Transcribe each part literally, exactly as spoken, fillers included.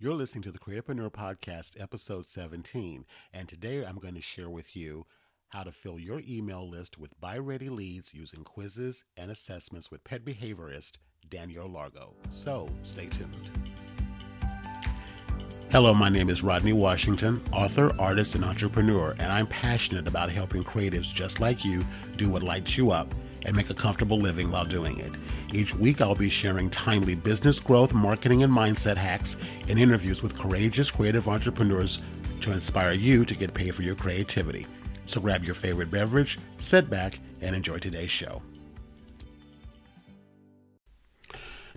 You're listening to The Creativepreneur Podcast, Episode seventeen, and today I'm going to share with you how to fill your email list with buy-ready leads using quizzes and assessments with pet behaviorist Danielle Largo. So, stay tuned. Hello, my name is Rodney Washington, author, artist, and entrepreneur, and I'm passionate about helping creatives just like you do what lights you up and make a comfortable living while doing it. Each week, I'll be sharing timely business growth, marketing, and mindset hacks and interviews with courageous creative entrepreneurs to inspire you to get paid for your creativity. So grab your favorite beverage, sit back, and enjoy today's show.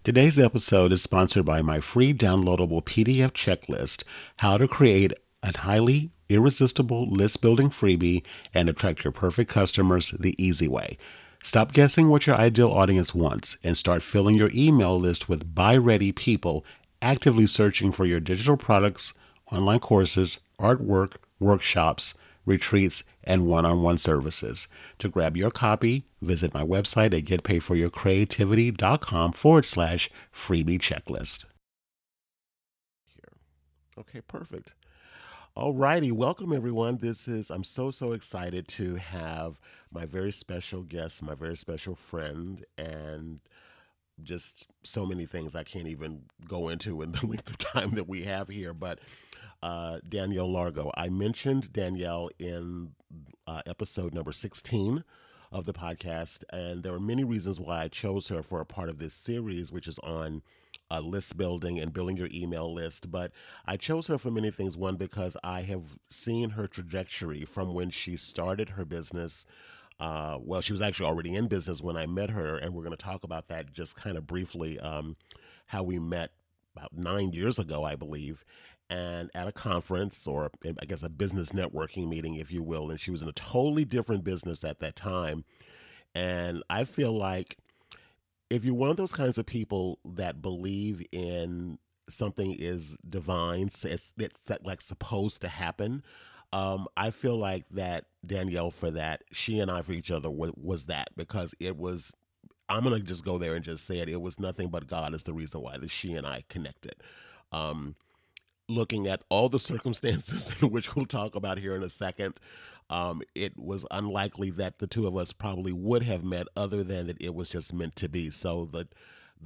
Today's episode is sponsored by my free downloadable P D F checklist, How to Create a Highly Irresistible List Building Freebie and Attract Your Perfect Customers the Easy Way. Stop guessing what your ideal audience wants and start filling your email list with buy-ready people actively searching for your digital products, online courses, artwork, workshops, retreats, and one-on-one services. To grab your copy, visit my website at get paid for your creativity dot com forward slash freebie checklist. Here. Okay, perfect. All righty. Welcome, everyone. This is, I'm so, so excited to have my very special guest, my very special friend, and just so many things I can't even go into in the length of time that we have here. But uh, Danielle Largo, I mentioned Danielle in uh, episode number sixteen of the podcast, and there were many reasons why I chose her for a part of this series, which is on Uh, list building and building your email list. But I chose her for many things. One, because I have seen her trajectory from when she started her business. Uh, well, she was actually already in business when I met her, and we're going to talk about that just kind of briefly, um, how we met about nine years ago, I believe, and at a conference, or I guess a business networking meeting, if you will. And she was in a totally different business at that time. And I feel like if you're one of those kinds of people that believe in something is divine, it's, it's like supposed to happen, um, I feel like that Danielle for that, she and I for each other was that, because it was, I'm going to just go there and just say it, it was nothing but God is the reason why that she and I connected. Um, looking at all the circumstances, which we'll talk about here in a second, Um, it was unlikely that the two of us probably would have met, other than that it was just meant to be. So the,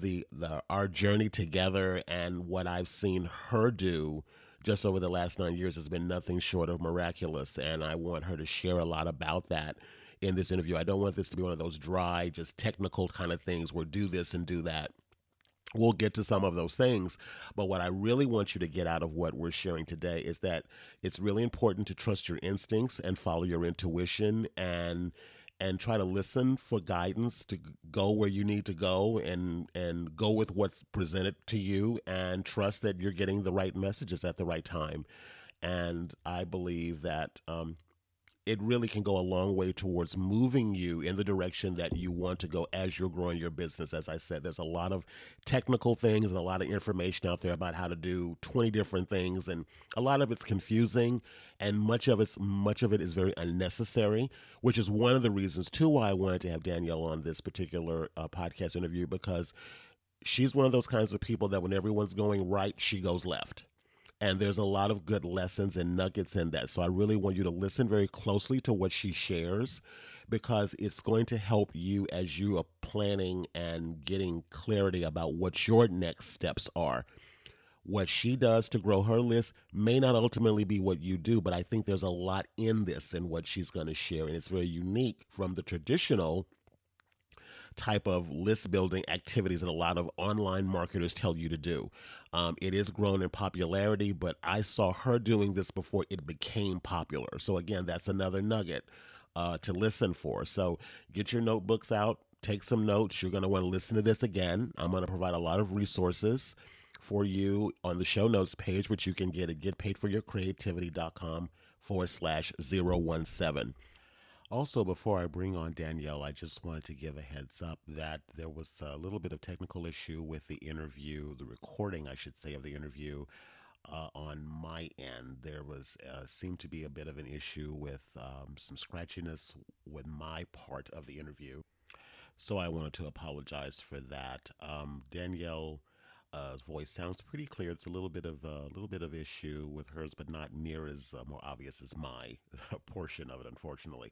the, the, our journey together and what I've seen her do just over the last nine years has been nothing short of miraculous. And I want her to share a lot about that in this interview. I don't want this to be one of those dry, just technical kind of things where do this and do that. We'll get to some of those things, but what I really want you to get out of what we're sharing today is that it's really important to trust your instincts and follow your intuition, and and try to listen for guidance to go where you need to go, and and go with what's presented to you, and trust that you're getting the right messages at the right time. And I believe that um, it really can go a long way towards moving you in the direction that you want to go as you're growing your business. As I said, there's a lot of technical things and a lot of information out there about how to do twenty different things. And a lot of it's confusing, and much of it's, much of it is very unnecessary, which is one of the reasons too why I wanted to have Danielle on this particular uh, podcast interview, because she's one of those kinds of people that when everyone's going right, she goes left. And there's a lot of good lessons and nuggets in that. So I really want you to listen very closely to what she shares, because it's going to help you as you are planning and getting clarity about what your next steps are. What she does to grow her list may not ultimately be what you do, but I think there's a lot in this and what she's going to share. And it's very unique from the traditional type of list building activities that a lot of online marketers tell you to do. Um, it is grown in popularity, but I saw her doing this before it became popular. So again, that's another nugget uh, to listen for. So get your notebooks out, take some notes. You're going to want to listen to this again. I'm going to provide a lot of resources for you on the show notes page, which you can get at get paid for your creativity dot com forward slash zero one seven. Also, before I bring on Danielle, I just wanted to give a heads up that there was a little bit of technical issue with the interview, the recording, I should say, of the interview uh, on my end. There was uh, seemed to be a bit of an issue with um, some scratchiness with my part of the interview. So I wanted to apologize for that. Um, Danielle uh, voice sounds pretty clear. It's a little bit of a uh, little bit of issue with hers, but not near as uh, more obvious as my portion of it, unfortunately.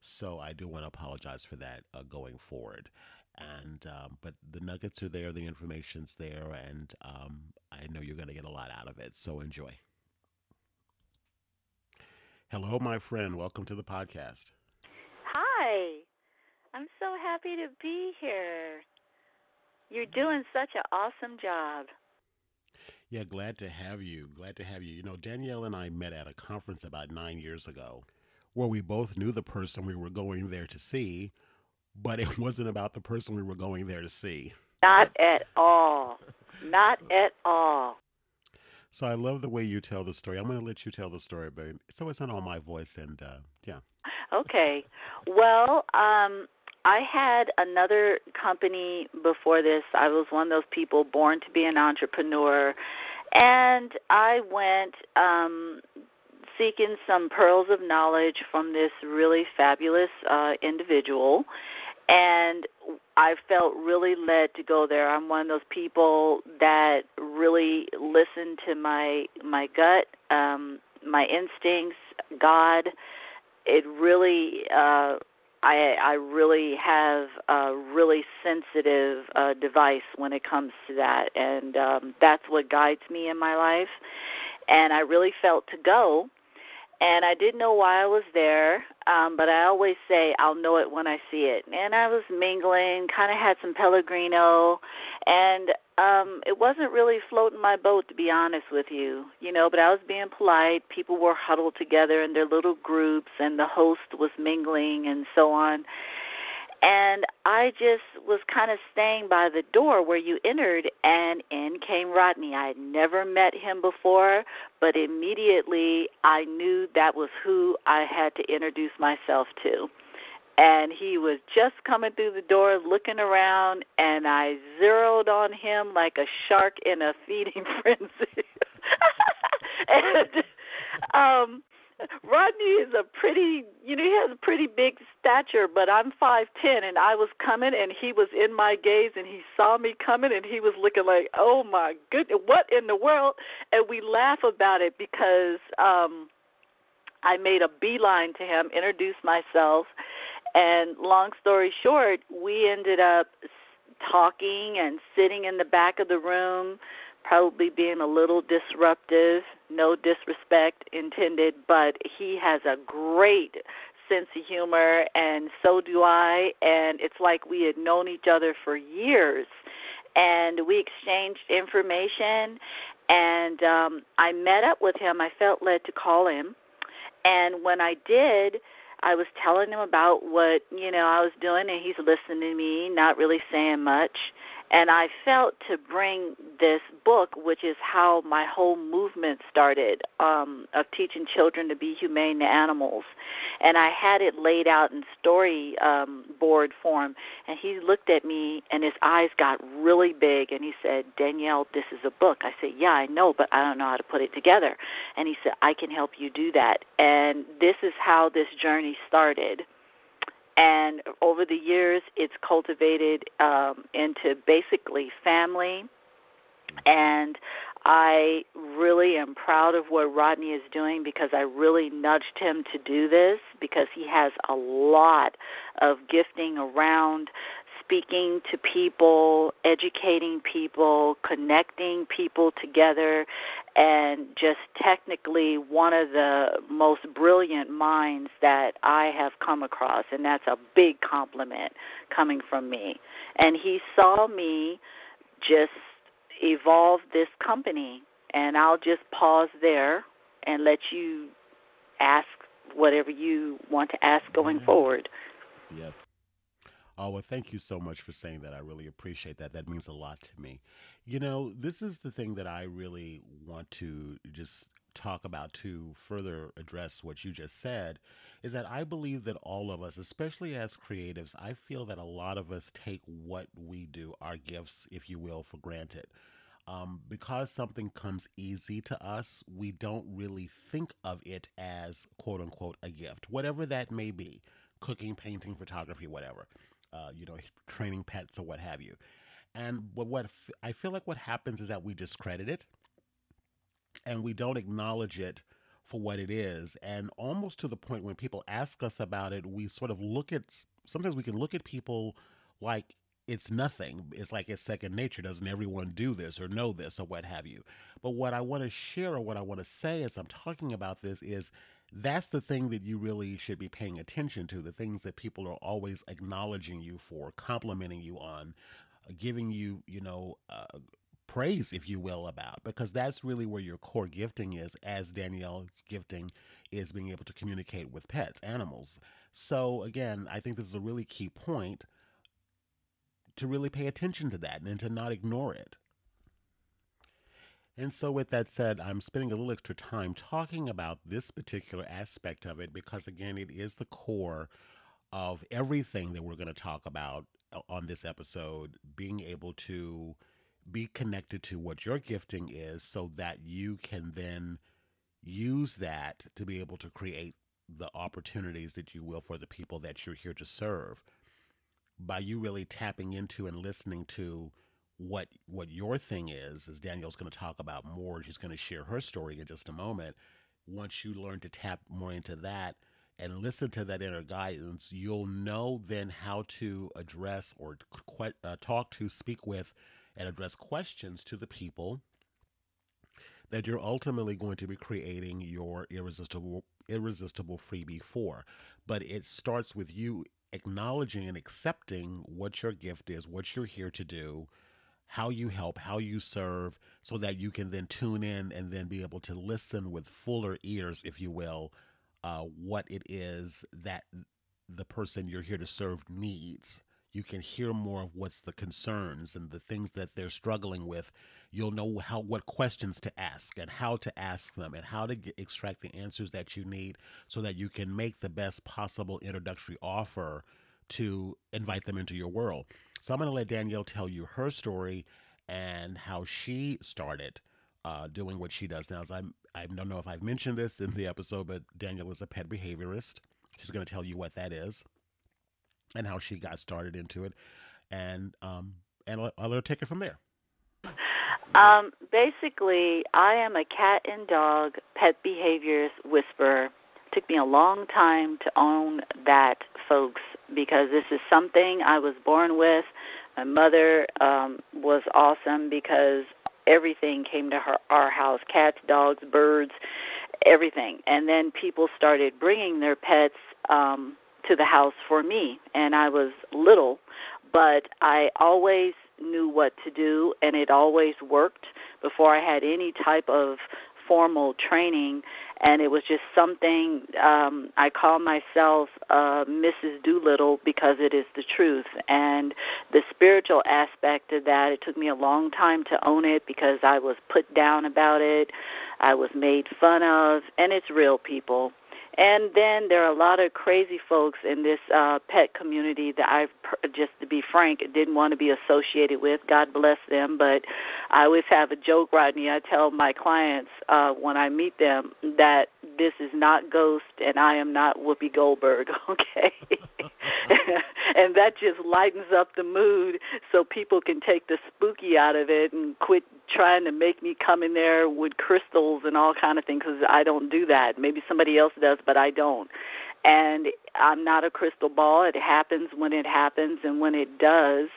So I do want to apologize for that uh, going forward. And um, but the nuggets are there, the information's there, and um, I know you're going to get a lot out of it. So enjoy. Hello, my friend. Welcome to the podcast. Hi. I'm so happy to be here. You're doing such an awesome job. Yeah, glad to have you. Glad to have you. You know, Danielle and I met at a conference about nine years ago where we both knew the person we were going there to see, but it wasn't about the person we were going there to see. Not at all. Not at all. So I love the way you tell the story. I'm going to let you tell the story, but so it's not all my voice and, uh, yeah. Okay. Well, um... I had another company before this. I was one of those people born to be an entrepreneur, and I went um, seeking some pearls of knowledge from this really fabulous uh, individual, and I felt really led to go there. I'm one of those people that really listen to my my gut, um, my instincts, God. It really. Uh, I, I really have a really sensitive uh, device when it comes to that, and um, that's what guides me in my life. And I really felt to go, and I didn't know why I was there, um, but I always say I'll know it when I see it. And I was mingling, kind of had some Pellegrino, and um, it wasn't really floating my boat, to be honest with you, you know, but I was being polite. People were huddled together in their little groups, and the host was mingling and so on. And I just was kind of staying by the door where you entered, and in came Rodney. I had never met him before, but immediately I knew that was who I had to introduce myself to. And he was just coming through the door, looking around, and I zeroed on him like a shark in a feeding frenzy. and, um, Rodney is a pretty, you know, he has a pretty big stature, but I'm five ten, and I was coming, and he was in my gaze, and he saw me coming, and he was looking like, oh, my goodness, what in the world? And we laugh about it because um, I made a beeline to him, introduced myself, and long story short, we ended up talking and sitting in the back of the room, probably being a little disruptive, no disrespect intended, but he has a great sense of humor, and so do I, and it's like we had known each other for years, and we exchanged information, and um, I met up with him. I felt led to call him, and when I did, I was telling him about what, you know, I was doing, and he's listening to me, not really saying much. And I felt to bring this book, which is how my whole movement started, um, of teaching children to be humane to animals. And I had it laid out in story um, board form. And he looked at me, and his eyes got really big, and he said, Danielle, this is a book. I said, yeah, I know, but I don't know how to put it together. And he said, I can help you do that. And this is how this journey started. And over the years, it's cultivated um, into basically family. And I really am proud of what Rodney is doing because I really nudged him to do this because he has a lot of gifting around speaking to people, educating people, connecting people together, and just technically one of the most brilliant minds that I have come across, and that's a big compliment coming from me. And he saw me just evolve this company, and I'll just pause there and let you ask whatever you want to ask going mm-hmm. forward. Yep. Oh, well, thank you so much for saying that. I really appreciate that. That means a lot to me. You know, this is the thing that I really want to just talk about to further address what you just said, is that I believe that all of us, especially as creatives, I feel that a lot of us take what we do, our gifts, if you will, for granted. Um, because something comes easy to us, we don't really think of it as, quote unquote, a gift, whatever that may be, cooking, painting, photography, whatever, uh, you know, training pets or what have you. And what, what I feel like what happens is that we discredit it and we don't acknowledge it for what it is. And almost to the point when people ask us about it, we sort of look at, sometimes we can look at people like it's nothing. It's like it's second nature. Doesn't everyone do this or know this or what have you? But what I want to share or what I want to say as I'm talking about this is that's the thing that you really should be paying attention to, the things that people are always acknowledging you for, complimenting you on, giving you, you know, uh, praise, if you will, about, because that's really where your core gifting is, as Danielle's gifting is being able to communicate with pets, animals. So again, I think this is a really key point to really pay attention to that and to not ignore it. And so with that said, I'm spending a little extra time talking about this particular aspect of it, because again, it is the core of everything that we're going to talk about on this episode, being able to be connected to what your gifting is so that you can then use that to be able to create the opportunities that you will for the people that you're here to serve by you really tapping into and listening to what what your thing is, as Danielle's going to talk about more. She's going to share her story in just a moment. Once you learn to tap more into that and listen to that inner guidance, you'll know then how to address or qu- uh, talk to, speak with, and address questions to the people that you're ultimately going to be creating your irresistible, irresistible freebie for. But it starts with you acknowledging and accepting what your gift is, what you're here to do, how you help, how you serve, so that you can then tune in and then be able to listen with fuller ears, if you will, Uh, what it is that the person you're here to serve needs. You can hear more of what's the concerns and the things that they're struggling with. You'll know how, what questions to ask and how to ask them and how to get, extract the answers that you need so that you can make the best possible introductory offer to invite them into your world. So I'm going to let Danielle tell you her story and how she started Uh, doing what she does now. As I'm, I don't know if I've mentioned this in the episode, but Danielle is a pet behaviorist. She's going to tell you what that is and how she got started into it. And um, and I'll, I'll let her take it from there. Um, basically, I am a cat and dog pet behaviorist whisperer. It took me a long time to own that, folks, because this is something I was born with. My mother um, was awesome because everything came to her, our house, cats, dogs, birds, everything. And then people started bringing their pets um, to the house for me. And I was little, but I always knew what to do, and it always worked before I had any type of formal training. And it was just something, um, I call myself uh, Missus Doolittle because it is the truth. And the spiritual aspect of that, it took me a long time to own it because I was put down about it. I was made fun of, and it's real, people. And then there are a lot of crazy folks in this uh, pet community that I, just to be frank, didn't want to be associated with. God bless them. But I always have a joke, Rodney. I tell my clients uh, when I meet them that this is not Ghost and I am not Whoopi Goldberg, okay? And that just lightens up the mood so people can take the spooky out of it and quit trying to make me come in there with crystals and all kind of things, because I don't do that. Maybe somebody else does, but I don't. And I'm not a crystal ball. It happens when it happens, and when it does,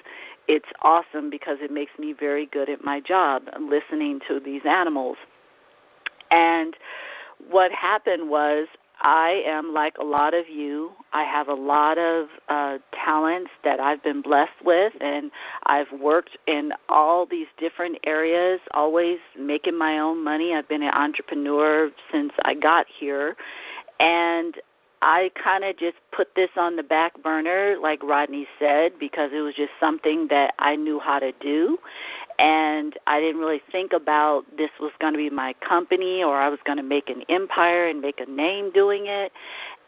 it's awesome because it makes me very good at my job, listening to these animals. And what happened was, I am like a lot of you. I have a lot of uh, talents that I've been blessed with, and I've worked in all these different areas, always making my own money. I've been an entrepreneur since I got here, and I kind of just put this on the back burner, like Rodney said, because it was just something that I knew how to do, and I didn't really think about this was going to be my company or I was going to make an empire and make a name doing it.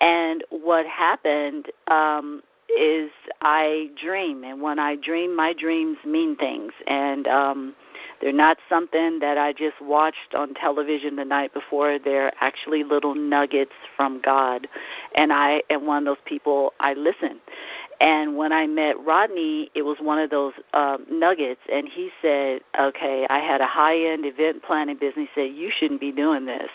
And what happened um, is I dream, and when I dream, my dreams mean things, and um, They're not something that I just watched on television the night before. They're actually little nuggets from God. And I am one of those people, I listen. And when I met Rodney, it was one of those um, nuggets. And he said, okay, I had a high-end event planning business. He said, you shouldn't be doing this.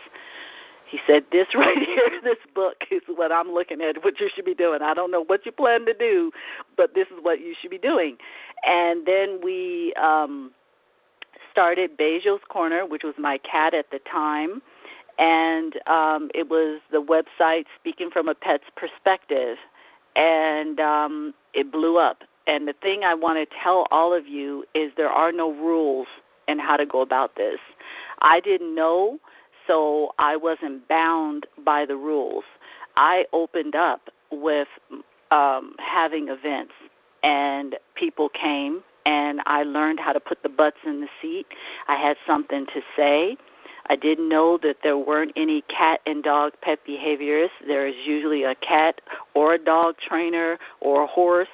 He said, this right here, this book is what I'm looking at, what you should be doing. I don't know what you plan to do, but this is what you should be doing. And then we um, started Beijo's Corner, which was my cat at the time. And um, it was the website Speaking from a Pet's Perspective. And um, it blew up. And the thing I want to tell all of you is there are no rules in how to go about this. I didn't know, so I wasn't bound by the rules. I opened up with um, having events, and people came, and I learned how to put the butts in the seat. I had something to say. I didn't know that there weren't any cat and dog pet behaviorists. There is usually a cat or a dog trainer or a horse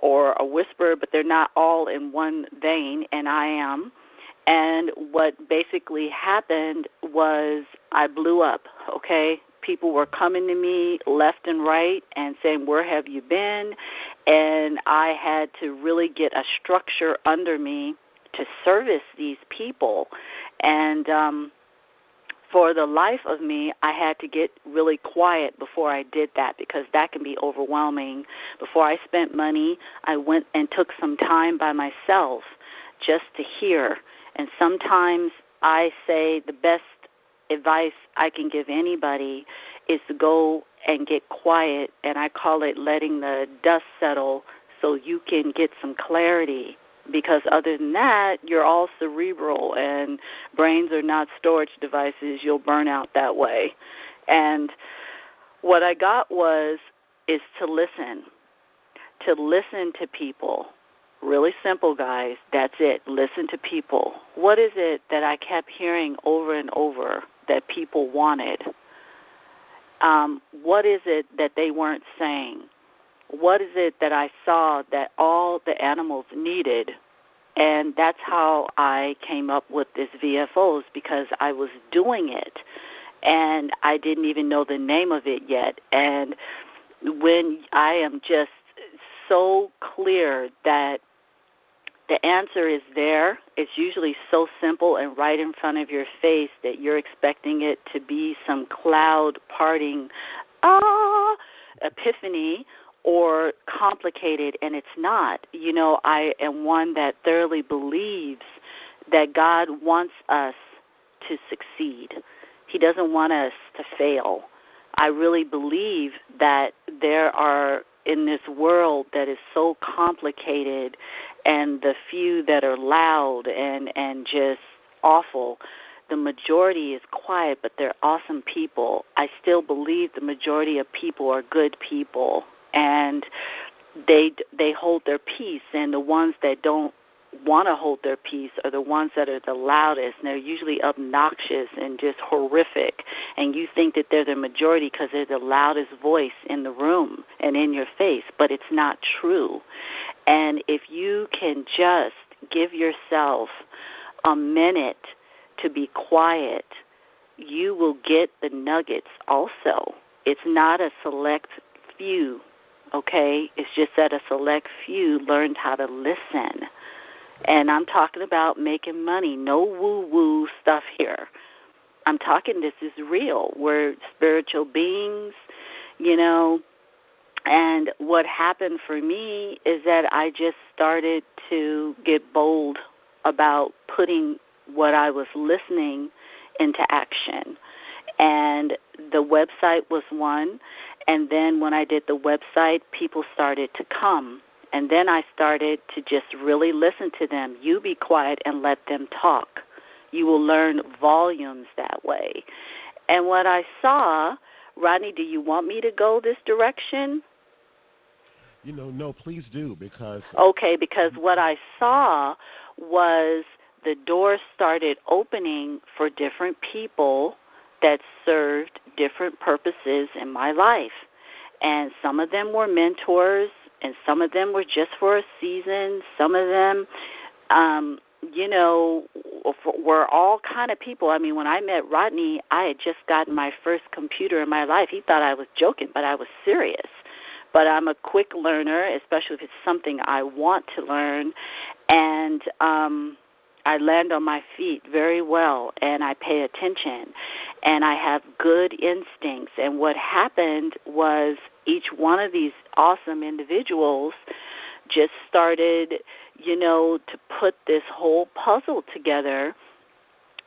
or a whisperer, but they're not all in one vein, and I am. And what basically happened was I blew up, okay? People were coming to me left and right and saying, where have you been? And I had to really get a structure under me to service these people. And um, for the life of me, I had to get really quiet before I did that, because that can be overwhelming. Before I spent money, I went and took some time by myself just to hear. And sometimes I say the best advice I can give anybody is to go and get quiet, and I call it letting the dust settle so you can get some clarity, because other than that, you're all cerebral, and brains are not storage devices. You'll burn out that way. And what I got was is to listen, to listen to people. Really simple, guys. That's it. Listen to people. What is it that I kept hearing over and over that people wanted? Um, what is it that they weren't saying? What is it that I saw that all the animals needed? And that's how I came up with this V F Os, because I was doing it, and I didn't even know the name of it yet. And when I am just so clear that the answer is there, it's usually so simple and right in front of your face that you're expecting it to be some cloud parting ah, epiphany or complicated, and it's not. You know, I am one that thoroughly believes that God wants us to succeed. He doesn't want us to fail. I really believe that there are in this world that is so complicated, and the few that are loud and, and just awful, the majority is quiet, but they're awesome people. I still believe the majority of people are good people, and they they hold their peace, and the ones that don't want to hold their peace are the ones that are the loudest, and they're usually obnoxious and just horrific, and you think that they're the majority because they're the loudest voice in the room and in your face, but it's not true. And if you can just give yourself a minute to be quiet, you will get the nuggets also. It's not a select few, okay? It's just that a select few learned how to listen. And I'm talking about making money, no woo-woo stuff here. I'm talking this is real. We're spiritual beings, you know. And what happened for me is that I just started to get bold about putting what I was listening into action. And the website was one. And then when I did the website, people started to come. And then I started to just really listen to them. You be quiet and let them talk. You will learn volumes that way. And what I saw, Rodney, do you want me to go this direction? You know, no, please do, because... Okay, because what I saw was the door started opening for different people that served different purposes in my life. And some of them were mentors, and some of them were just for a season. Some of them um, you know, we're all kind of people. I mean, when I met Rodney, I had just gotten my first computer in my life. He thought I was joking, but I was serious. But I'm a quick learner, especially if it's something I want to learn, and um, I land on my feet very well, and I pay attention, and I have good instincts. And what happened was each one of these awesome individuals just started, you know, to put this whole puzzle together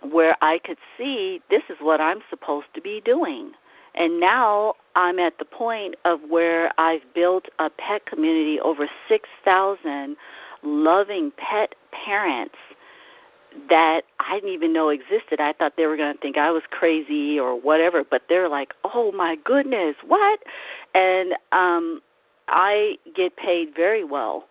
where I could see this is what I'm supposed to be doing. And now I'm at the point of where I've built a pet community, over six thousand loving pet parents that I didn't even know existed. I thought they were going to think I was crazy or whatever, but they're like, oh, my goodness, what? And um, I get paid very well,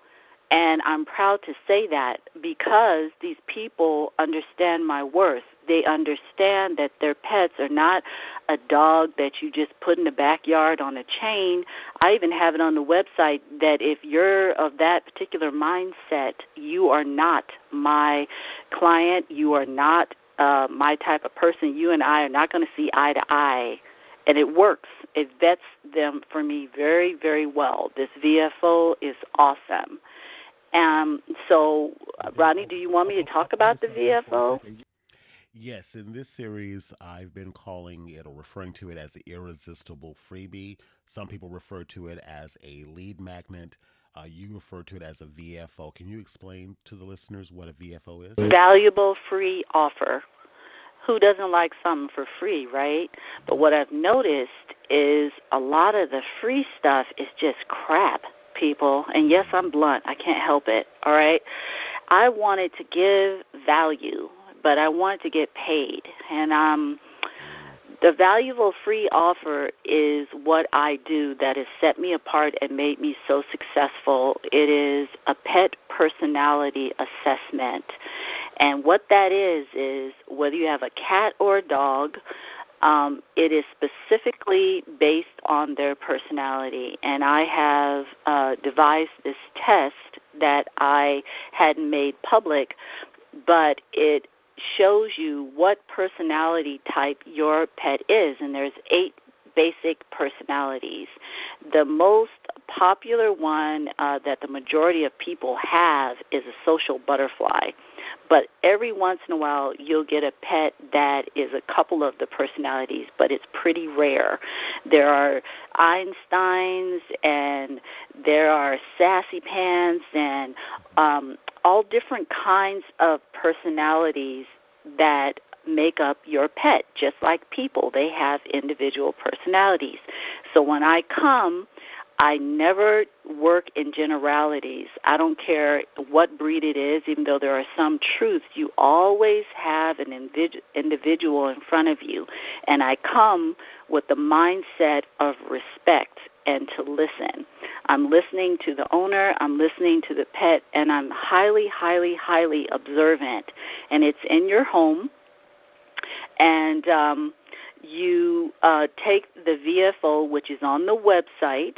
and I'm proud to say that because these people understand my worth. They understand that their pets are not a dog that you just put in the backyard on a chain. I even have it on the website that if you're of that particular mindset, you are not my client. You are not uh, my type of person. You and I are not going to see eye to eye. And it works. It vets them for me very, very well. This V F O is awesome. Um, so, Rodney, do you want me to talk about the V F O? Yes, in this series, I've been calling it or referring to it as an irresistible freebie. Some people refer to it as a lead magnet. Uh, you refer to it as a V F O. Can you explain to the listeners what a V F O is? Valuable free offer. Who doesn't like something for free, right? But what I've noticed is a lot of the free stuff is just crap, people. And yes, I'm blunt. I can't help it, all right? I wanted to give value, but I wanted to get paid. And um, the valuable free offer is what I do that has set me apart and made me so successful. It is a pet personality assessment. And what that is, is whether you have a cat or a dog, um, it is specifically based on their personality. And I have uh, devised this test that I hadn't made public, but it shows you what personality type your pet is, and there's eight basic personalities. The most popular one uh, that the majority of people have is a social butterfly, but every once in a while you'll get a pet that is a couple of the personalities, but it's pretty rare. There are Einsteins, and there are sassy pants, and um, all different kinds of personalities that make up your pet. Just like people, they have individual personalities. So when I come, I never work in generalities. I don't care what breed it is, even though there are some truths. You always have an individu- individual in front of you. And I come with the mindset of respect and to listen. I'm listening to the owner, I'm listening to the pet, and I'm highly, highly, highly observant. And it's in your home. And um, you uh, take the V F O, which is on the website,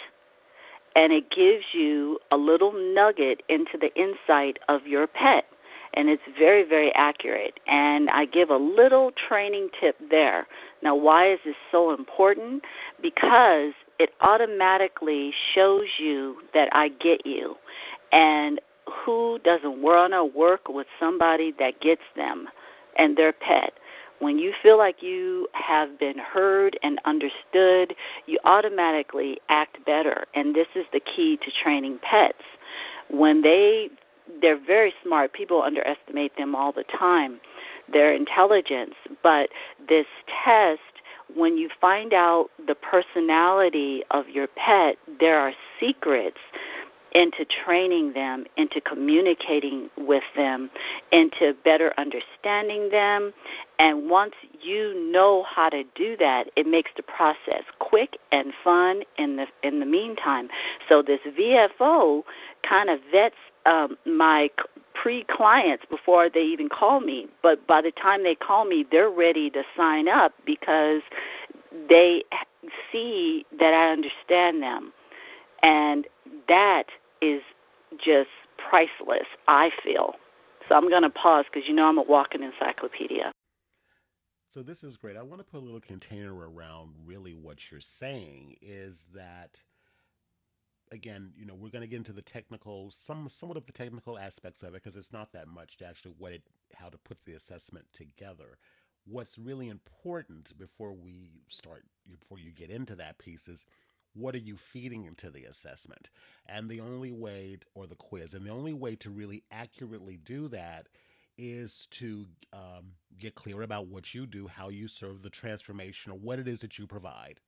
and it gives you a little nugget into the insight of your pet. And it's very, very accurate. And I give a little training tip there. Now, why is this so important? Because it automatically shows you that I get you. And who doesn't want to work with somebody that gets them and their pet? When you feel like you have been heard and understood, you automatically act better. And this is the key to training pets. When they, they're very smart. People underestimate them all the time, their intelligence. But this test, when you find out the personality of your pet, there are secrets into training them, into communicating with them, into better understanding them. And once you know how to do that, it makes the process quick and fun in the in the meantime. So this V F O kind of vets um, my pre-clients before they even call me. But by the time they call me, they're ready to sign up because they see that I understand them. And that is just priceless, I feel. So I'm going to pause because you know I'm a walking encyclopedia. So this is great. I want to put a little container around really what you're saying is that, again, you know, we're going to get into the technical, some somewhat of the technical aspects of it, because it's not that much to actually what it, how to put the assessment together. What's really important before we start, before you get into that piece is, what are you feeding into the assessment? And the only way, or the quiz, and the only way to really accurately do that is to um, get clear about what you do, how you serve the transformation, or what it is that you provide.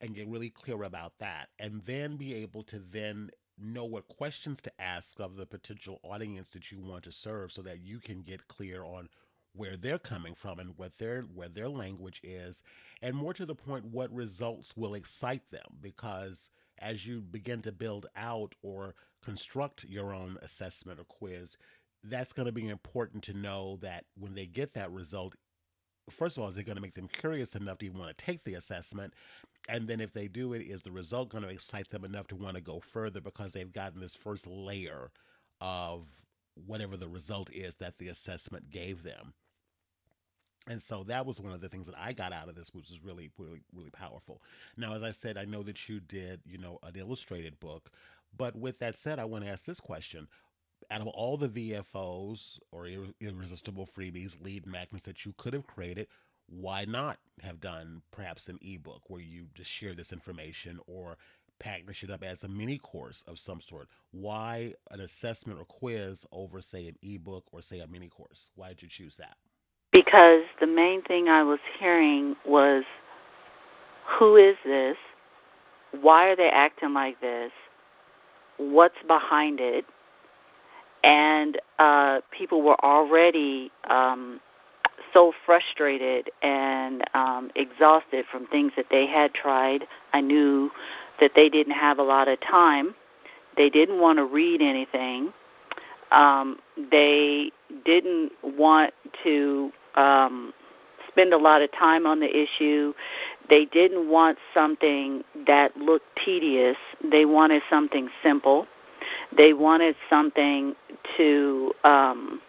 And get really clear about that. And then be able to then know what questions to ask of the potential audience that you want to serve, so that you can get clear on where they're coming from and what their where their language is, and more to the point, what results will excite them. Because as you begin to build out or construct your own assessment or quiz, that's going to be important to know that when they get that result, first of all, is it going to make them curious enough to even want to take the assessment? And then if they do it, is the result going to excite them enough to want to go further, because they've gotten this first layer of whatever the result is that the assessment gave them? And so that was one of the things that I got out of this, which was really, really, really powerful. Now, as I said, I know that you did, you know, an illustrated book, but with that said, I want to ask this question. Out of all the V F Os or irresistible freebies, lead magnets that you could have created, why not have done perhaps an ebook where you just share this information, or package it up as a mini course of some sort? Why an assessment or quiz over, say, an ebook or, say, a mini course? Why did you choose that? Because the main thing I was hearing was, who is this? Why are they acting like this? What's behind it? And uh, people were already um, so frustrated and um, exhausted from things that they had tried. I knew that they didn't have a lot of time. They didn't want to read anything. Um, they didn't want to um, spend a lot of time on the issue. They didn't want something that looked tedious. They wanted something simple. They wanted something to um,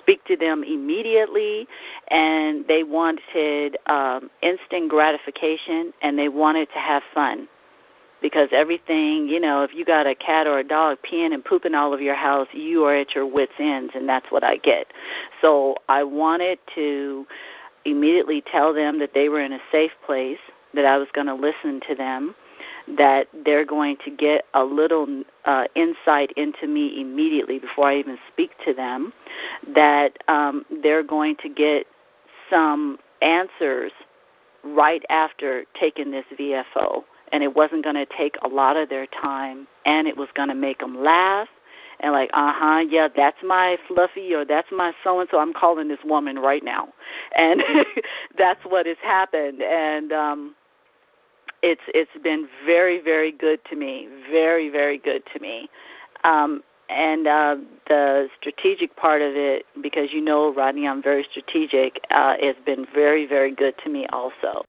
speak to them immediately, and they wanted um, instant gratification, and they wanted to have fun. Because everything, you know, if you got a cat or a dog peeing and pooping all over your house, you are at your wits' ends, and that's what I get. So I wanted to immediately tell them that they were in a safe place, that I was going to listen to them, that they're going to get a little uh, insight into me immediately before I even speak to them, that um, they're going to get some answers right after taking this V F O. And it wasn't going to take a lot of their time, and it was going to make them laugh and like, uh-huh, yeah, that's my Fluffy, or that's my so-and-so. I'm calling this woman right now. And that's what has happened. And um, it's it's been very, very good to me, very, very good to me. Um, and uh, the strategic part of it, because you know, Rodney, I'm very strategic, uh, it's been very, very good to me also.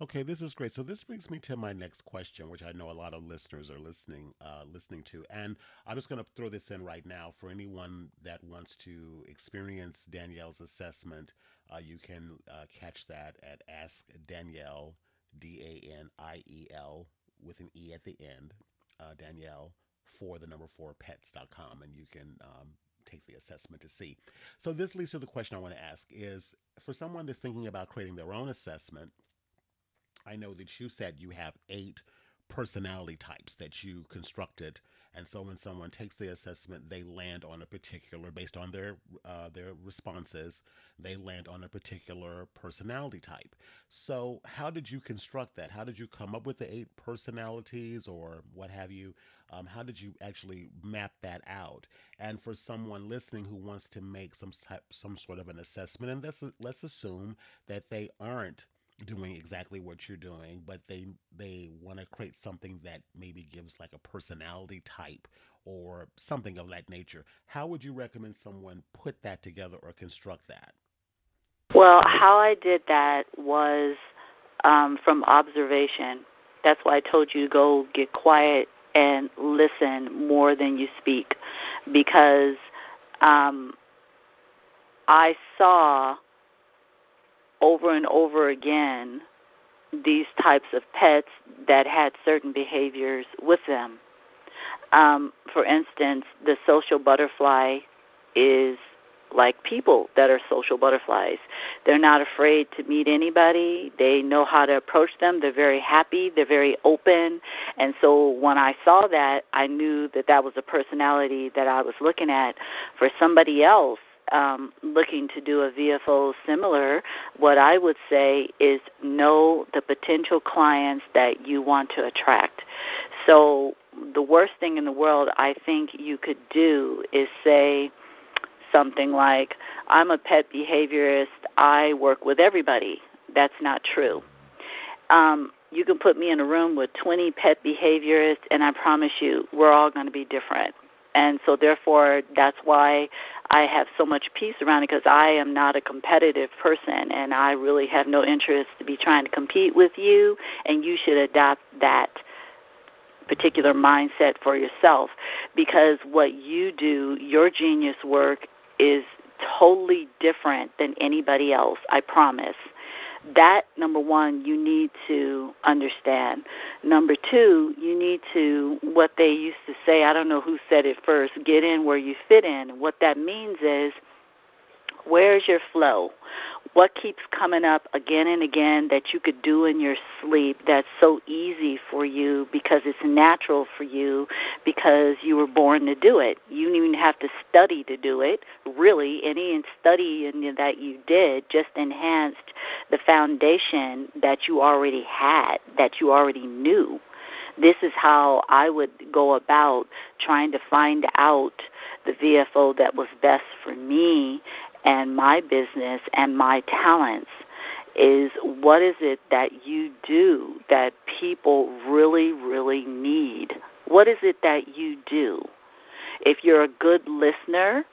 Okay, this is great. So this brings me to my next question, which I know a lot of listeners are listening uh, listening to. And I'm just going to throw this in right now. For anyone that wants to experience Danielle's assessment, uh, you can uh, catch that at Ask Danielle, D A N I E L, with an E at the end, uh, Danielle, for the number four pets dot com. And you can um, take the assessment to see. So this leads to the question I want to ask is, for someone that's thinking about creating their own assessment, I know that you said you have eight personality types that you constructed, and so when someone takes the assessment, they land on a particular, based on their uh, their responses, they land on a particular personality type. So how did you construct that? How did you come up with the eight personalities, or what have you? Um, how did you actually map that out? And for someone listening who wants to make some type, some sort of an assessment, and let's let's assume that they aren't doing exactly what you're doing, but they they want to create something that maybe gives like a personality type or something of that nature. How would you recommend someone put that together or construct that? Well, how I did that was um, from observation. That's why I told you to go get quiet and listen more than you speak, because um, I saw over and over again these types of pets that had certain behaviors with them. Um, for instance, the social butterfly is like people that are social butterflies. They're not afraid to meet anybody. They know how to approach them. They're very happy. They're very open. And so when I saw that, I knew that that was a personality that I was looking at. For somebody else um, looking to do a V F O similar, what I would say is know the potential clients that you want to attract. So the worst thing in the world I think you could do is say something like, I'm a pet behaviorist, I work with everybody. That's not true. Um, you can put me in a room with twenty pet behaviorists, and I promise you we're all going to be different. And so therefore, that's why I have so much peace around it, because I am not a competitive person, and I really have no interest to be trying to compete with you, and you should adopt that particular mindset for yourself, because what you do, your genius work, is totally different than anybody else, I promise. That, number one, you need to understand. Number two, you need to, what they used to say, I don't know who said it first, get in where you fit in. What that means is, where's your flow? What keeps coming up again and again that you could do in your sleep that's so easy for you because it's natural for you, because you were born to do it? You didn't even have to study to do it, really. Any study that you did just enhanced the foundation that you already had, that you already knew. This is how I would go about trying to find out the V F O that was best for me and my business and my talents, is what is it that you do that people really, really need? What is it that you do? If you're a good listener,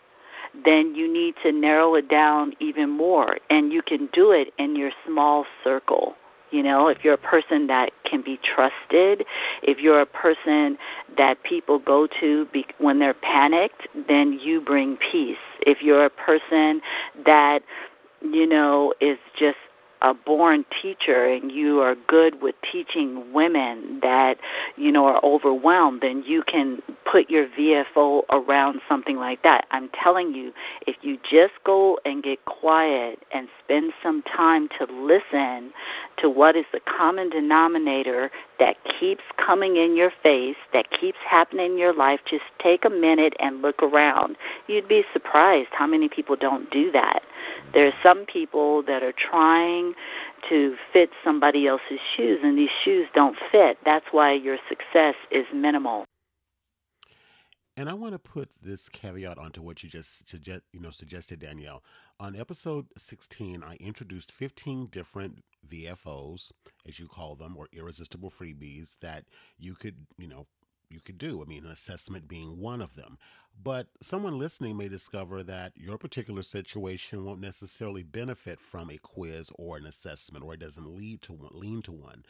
then you need to narrow it down even more, and you can do it in your small circle. You know, if you're a person that can be trusted, if you're a person that people go to be, when they're panicked, then you bring peace. If you're a person that, you know, is just a born teacher and you are good with teaching women that, you know, are overwhelmed, then you can put your V F O around something like that. I'm telling you, if you just go and get quiet and spend some time to listen to what is the common denominator that keeps coming in your face, that keeps happening in your life, just take a minute and look around. You'd be surprised how many people don't do that. There are some people that are trying to fit somebody else's shoes, and these shoes don't fit. That's why your success is minimal. And I want to put this caveat onto what you just suggest, you know, suggested, Danielle. On episode sixteen, I introduced fifteen different V F Os, as you call them, or irresistible freebies that you could, you know, you could do. I mean, an assessment being one of them. But someone listening may discover that your particular situation won't necessarily benefit from a quiz or an assessment, or it doesn't lead to one, lean to one.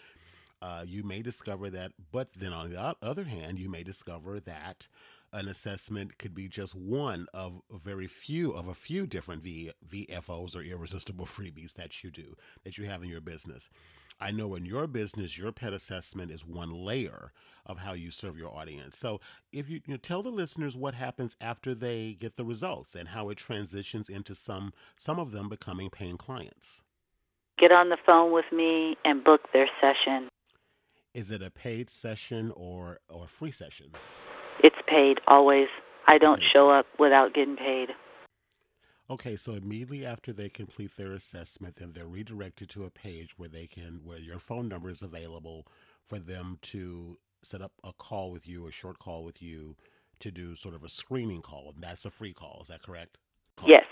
Uh, you may discover that, but then on the other hand, you may discover that an assessment could be just one of very few of a few different v, VFOs or irresistible freebies that you do, that you have in your business. I know in your business, your pet assessment is one layer of how you serve your audience. So if you, you know, tell the listeners what happens after they get the results and how it transitions into some some of them becoming paying clients. Get on the phone with me and book their session. Is it a paid session or or free session? It's paid, always. I don't show up without getting paid. Okay, so immediately after they complete their assessment, then they're redirected to a page where they can, where your phone number is available for them to set up a call with you, a short call with you, to do sort of a screening call. And that's a free call. Is that correct? Call. Yes.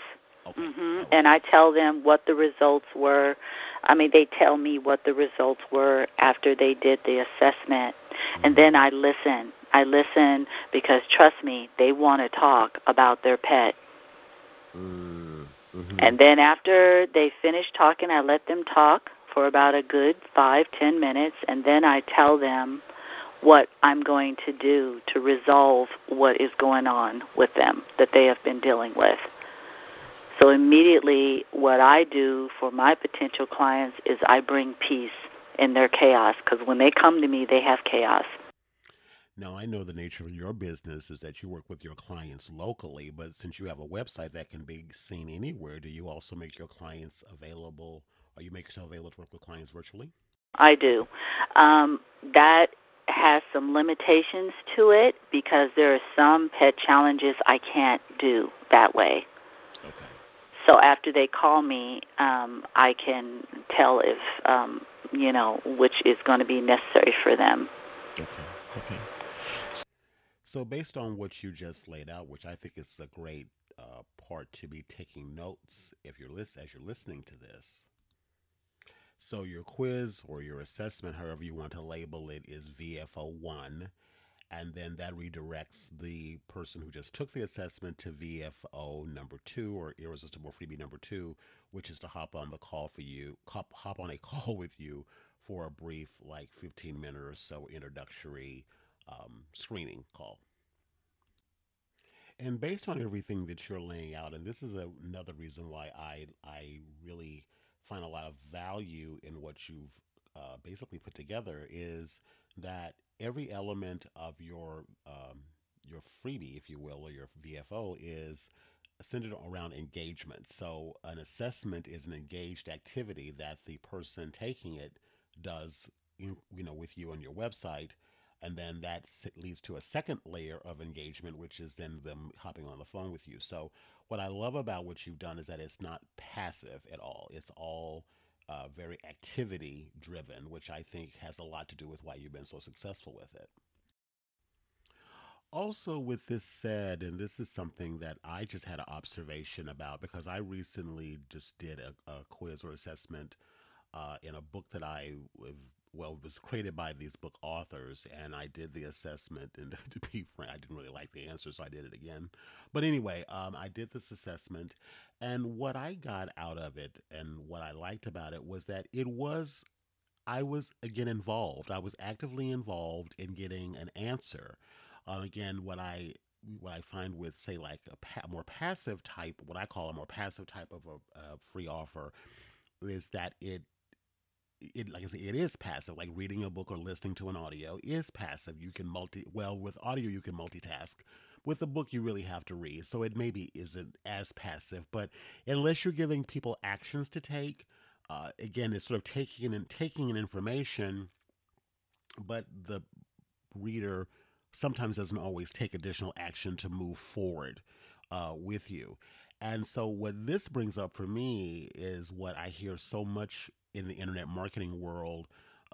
Okay. Mm-hmm. Okay. And I tell them what the results were. I mean, they tell me what the results were after they did the assessment. Mm-hmm. And then I listen. I listen because, trust me, they want to talk about their pet. Mm-hmm. And then after they finish talking, I let them talk for about a good five, ten minutes, and then I tell them what I'm going to do to resolve what is going on with them that they have been dealing with. So immediately what I do for my potential clients is I bring peace in their chaos, because when they come to me, they have chaos. Now, I know the nature of your business is that you work with your clients locally, but since you have a website that can be seen anywhere, do you also make your clients available, or you make yourself available to work with clients virtually? I do. Um, that has some limitations to it because there are some pet challenges I can't do that way. Okay. So after they call me, um, I can tell if, um, you know, which is going to be necessary for them. Okay. Okay. So based on what you just laid out, which I think is a great uh, part to be taking notes if you're list- as you're listening to this. So your quiz or your assessment, however you want to label it, is V F O one, and then that redirects the person who just took the assessment to V F O number two, or Irresistible Freebie number two, which is to hop on the call for you, hop, hop on a call with you for a brief, like fifteen minute or so introductory Um, screening call. And based on everything that you're laying out, and this is a, another reason why I I really find a lot of value in what you've uh, basically put together, is that every element of your um, your freebie, if you will, or your V F O is centered around engagement. So an assessment is an engaged activity that the person taking it does, in, you know, with you on your website. And then that leads to a second layer of engagement, which is then them hopping on the phone with you. So what I love about what you've done is that it's not passive at all. It's all uh, very activity driven, which I think has a lot to do with why you've been so successful with it. Also, with this said, and this is something that I just had an observation about, because I recently just did a, a quiz or assessment uh, in a book that I have Well, it was created by these book authors, and I did the assessment, and to be frank, I didn't really like the answer, so I did it again. But anyway, um, I did this assessment, and what I got out of it and what I liked about it was that it was, I was, again, involved. I was actively involved in getting an answer. Uh, again, what I what I find with, say, like a pa- more passive type, what I call a more passive type of a, a free offer, is that it, It, like I said, it is passive. Like reading a book or listening to an audio is passive. You can multi, well, with audio, you can multitask. With a book, you really have to read. So it maybe isn't as passive, but unless you're giving people actions to take, uh, again, it's sort of taking and taking in information, but the reader sometimes doesn't always take additional action to move forward uh, with you. And so what this brings up for me is what I hear so much in the internet marketing world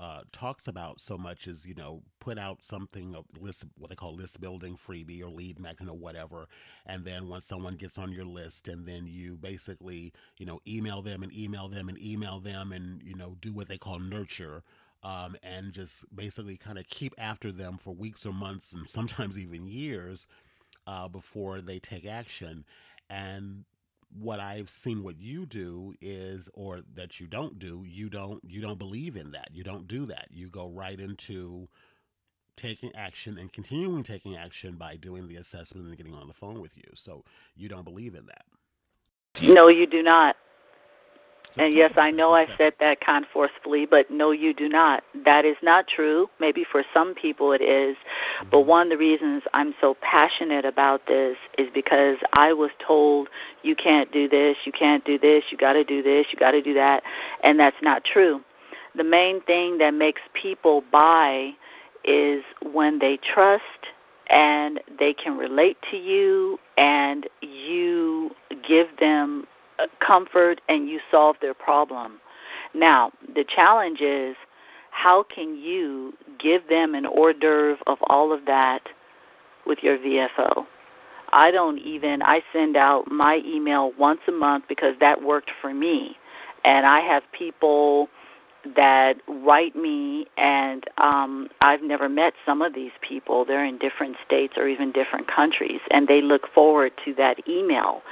uh, talks about so much is, you know, put out something, a list, what they call list building freebie or lead magnet or whatever. And then once someone gets on your list, and then you basically, you know, email them and email them and email them and, you know, do what they call nurture um, and just basically kind of keep after them for weeks or months and sometimes even years uh, before they take action. And what I've seen what you do is, or that you don't do, you don't, you don't believe in that. You don't do that. You go right into taking action and continuing taking action by doing the assessment and getting on the phone with you. So you don't believe in that. No, you do not. And yes, I know I said that kind of forcefully, but no, you do not. That is not true. Maybe for some people it is. But one of the reasons I'm so passionate about this is because I was told you can't do this, you can't do this, you got to do this, you got to do that. And that's not true. The main thing that makes people buy is when they trust and they can relate to you and you give them comfort and you solve their problem. Now, the challenge is, how can you give them an hors d'oeuvre of all of that with your V F O? I don't even, I send out my email once a month because that worked for me. And I have people that write me, and um, I've never met some of these people. They're in different states or even different countries, and they look forward to that email.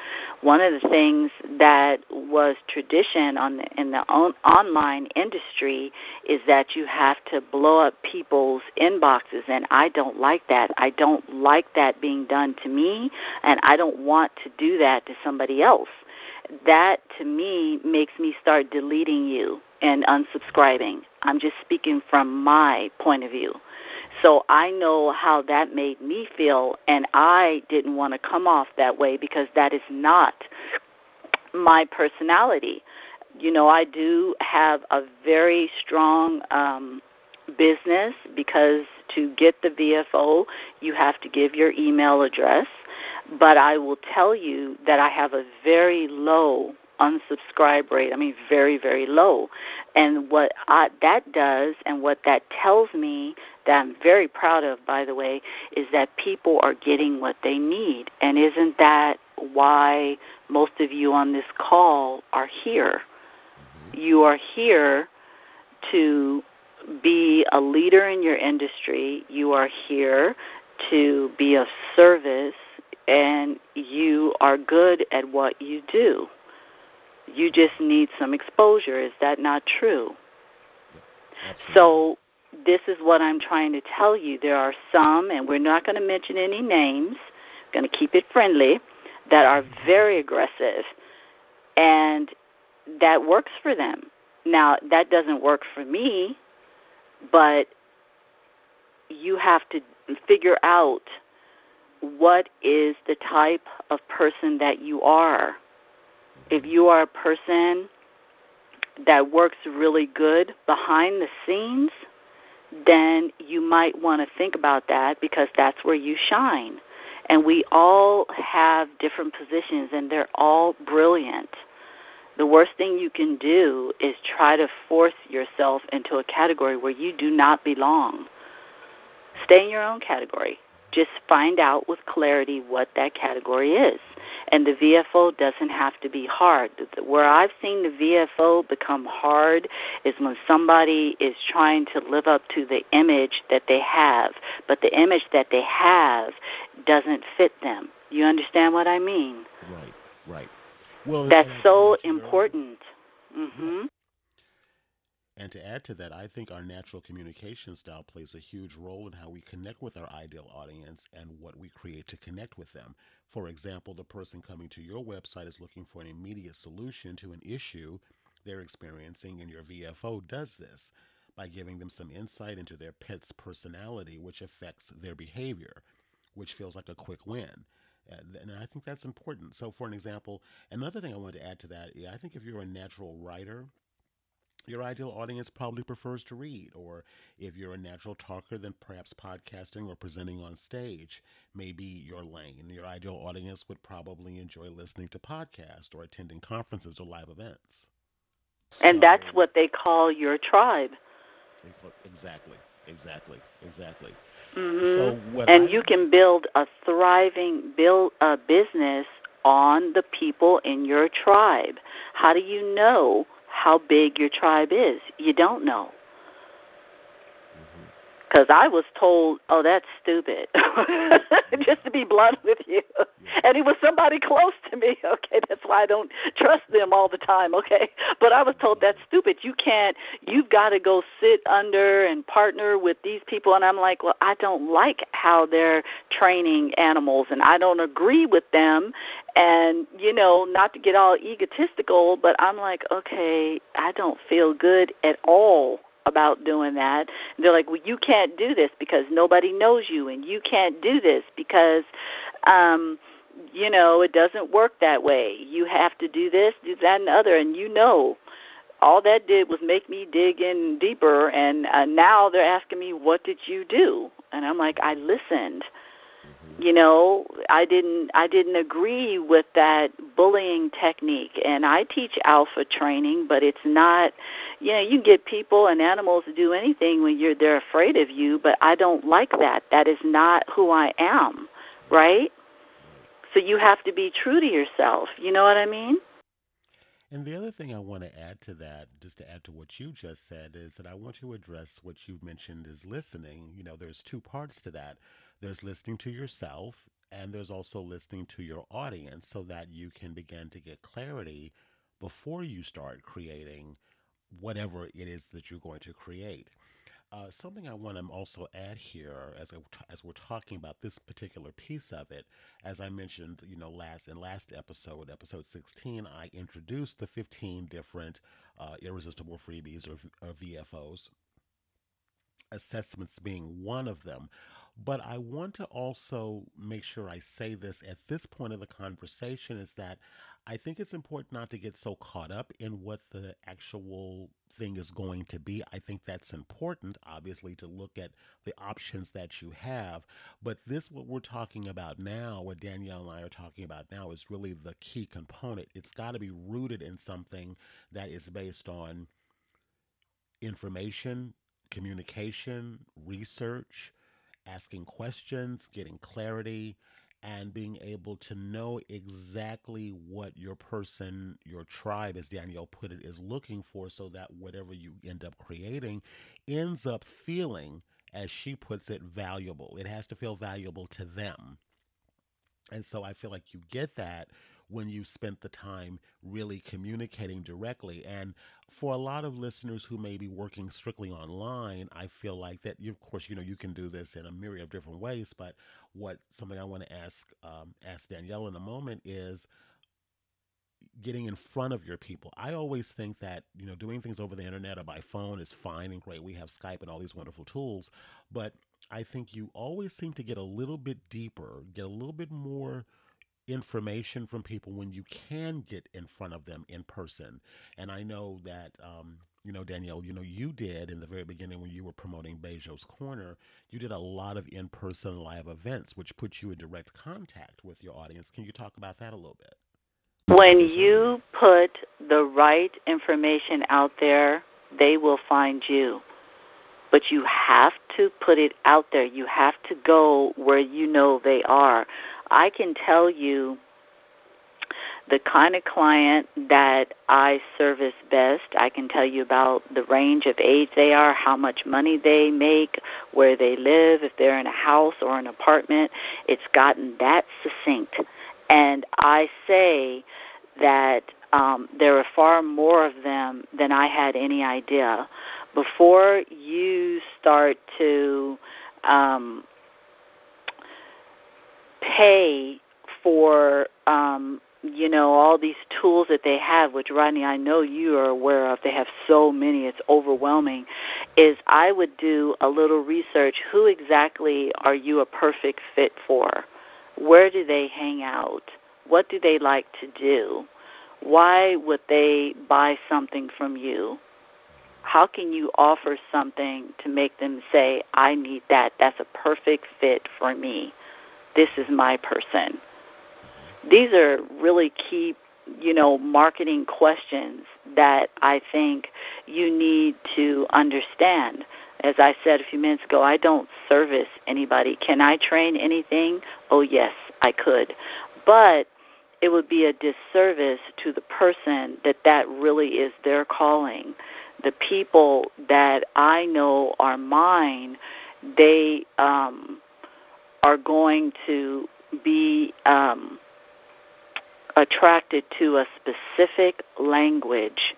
One of the things that was tradition on the, in the on, online industry is that you have to blow up people's inboxes, and I don't like that. I don't like that being done to me, and I don't want to do that to somebody else. That, to me, makes me start deleting you and unsubscribing. I'm just speaking from my point of view. So I know how that made me feel, and I didn't want to come off that way because that is not my personality. You know, I do have a very strong um, business, because to get the V F O, you have to give your email address. But I will tell you that I have a very low unsubscribe rate. I mean, very, very low. And what I, that does, and what that tells me, that I'm very proud of, by the way, is that people are getting what they need. And isn't that why most of you on this call are here? You are here to be a leader in your industry. You are here to be of service, and you are good at what you do. You just need some exposure. Is that not true? So this is what I'm trying to tell you. There are some, and we're not going to mention any names, going to keep it friendly, that are very aggressive, and that works for them. Now, that doesn't work for me, but you have to figure out what is the type of person that you are. If you are a person that works really good behind the scenes, then you might want to think about that, because that's where you shine. And we all have different positions, and they're all brilliant. The worst thing you can do is try to force yourself into a category where you do not belong. Stay in your own category. Just find out with clarity what that category is. And the V F O doesn't have to be hard. Where I've seen the V F O become hard is when somebody is trying to live up to the image that they have, but the image that they have doesn't fit them. You understand what I mean? Right, right. Well, that's so important. Mm-hmm. And to add to that, I think our natural communication style plays a huge role in how we connect with our ideal audience and what we create to connect with them. For example, the person coming to your website is looking for an immediate solution to an issue they're experiencing, and your V F O does this by giving them some insight into their pet's personality, which affects their behavior, which feels like a quick win. And I think that's important. So, for an example, another thing I wanted to add to that, I think if you're a natural writer, your ideal audience probably prefers to read, or if you're a natural talker, then perhaps podcasting or presenting on stage may be your lane. Your ideal audience would probably enjoy listening to podcasts or attending conferences or live events. And that's um, what they call your tribe. Exactly, exactly, exactly. Mm-hmm. So and I- you can build a thriving build a business on the people in your tribe. How do you know how big your tribe is? You don't know. Because mm-hmm. I was told, oh, that's stupid, just to be blunt with you. Yeah. And it was somebody close to me, okay? That's why I don't trust them all the time, okay? But I was told that's stupid. You can't, you've got to go sit under and partner with these people. And I'm like, well, I don't like how they're training animals, and I don't agree with them. And, you know, not to get all egotistical, but I'm like, okay, I don't feel good at all about doing that. And they're like, well, you can't do this because nobody knows you, and you can't do this because, um, you know, it doesn't work that way. You have to do this, do that, and the other, and you know. All that did was make me dig in deeper, and uh, now they're asking me, what did you do? And I'm like, I listened. You know, I didn't I didn't agree with that bullying technique. And I teach alpha training, but it's not, you know, you can get people and animals to do anything when you're they're afraid of you, but I don't like that. That is not who I am, right? So you have to be true to yourself. You know what I mean? And the other thing I want to add to that, just to add to what you just said, is that I want you to address what you've mentioned is listening. You know, there's two parts to that. There's listening to yourself, and there's also listening to your audience so that you can begin to get clarity before you start creating whatever it is that you're going to create. Uh, something I want to also add here, as I, as we're talking about this particular piece of it, as I mentioned, you know, last in last episode, episode sixteen, I introduced the fifteen different uh, irresistible freebies or, or V F Os. Assessments being one of them. But I want to also make sure I say this at this point of the conversation is that I think it's important not to get so caught up in what the actual thing is going to be. I think that's important, obviously, to look at the options that you have. But this, what we're talking about now, what Danielle and I are talking about now, is really the key component. It's got to be rooted in something that is based on information, communication, research, asking questions, getting clarity, and being able to know exactly what your person, your tribe, as Danielle put it, is looking for, so that whatever you end up creating ends up feeling, as she puts it, valuable. It has to feel valuable to them. And so I feel like you get that when you spent the time really communicating directly. And for a lot of listeners who may be working strictly online, I feel like that, you, of course, you know, you can do this in a myriad of different ways. But what something I want to ask, um, ask Danielle in a moment is getting in front of your people. I always think that, you know, doing things over the internet or by phone is fine and great. We have Skype and all these wonderful tools, but I think you always seem to get a little bit deeper, get a little bit more information from people when you can get in front of them in person. And I know that, um, you know, Danielle, you know, you did in the very beginning when you were promoting Beijo's Corner, you did a lot of in-person live events, which put you in direct contact with your audience. Can you talk about that a little bit? When you put the right information out there, they will find you. But you have to put it out there. You have to go where you know they are. I can tell you the kind of client that I service best. I can tell you about the range of age they are, how much money they make, where they live, if they're in a house or an apartment. It's gotten that succinct. And I say that Um, there are far more of them than I had any idea. Before you start to um, pay for, um, you know, all these tools that they have, which, Rodney, I know you are aware of. They have so many. It's overwhelming. Is I would do a little research. Who exactly are you a perfect fit for? Where do they hang out? What do they like to do? Why would they buy something from you? How can you offer something to make them say, I need that. That's a perfect fit for me. This is my person. These are really key, you know, marketing questions that I think you need to understand. As I said a few minutes ago, I don't service anybody. Can I train anything? Oh, yes, I could. But it would be a disservice to the person that that really is their calling. The people that I know are mine, they um, are going to be um, attracted to a specific language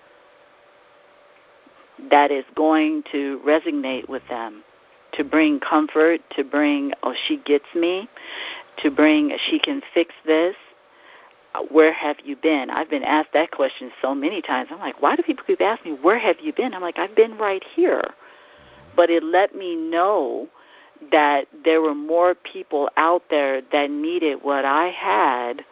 that is going to resonate with them, to bring comfort, to bring, oh, she gets me, to bring, she can fix this. Where have you been? I've been asked that question so many times. I'm like, why do people keep asking me, where have you been? I'm like, I've been right here. But it let me know that there were more people out there that needed what I had,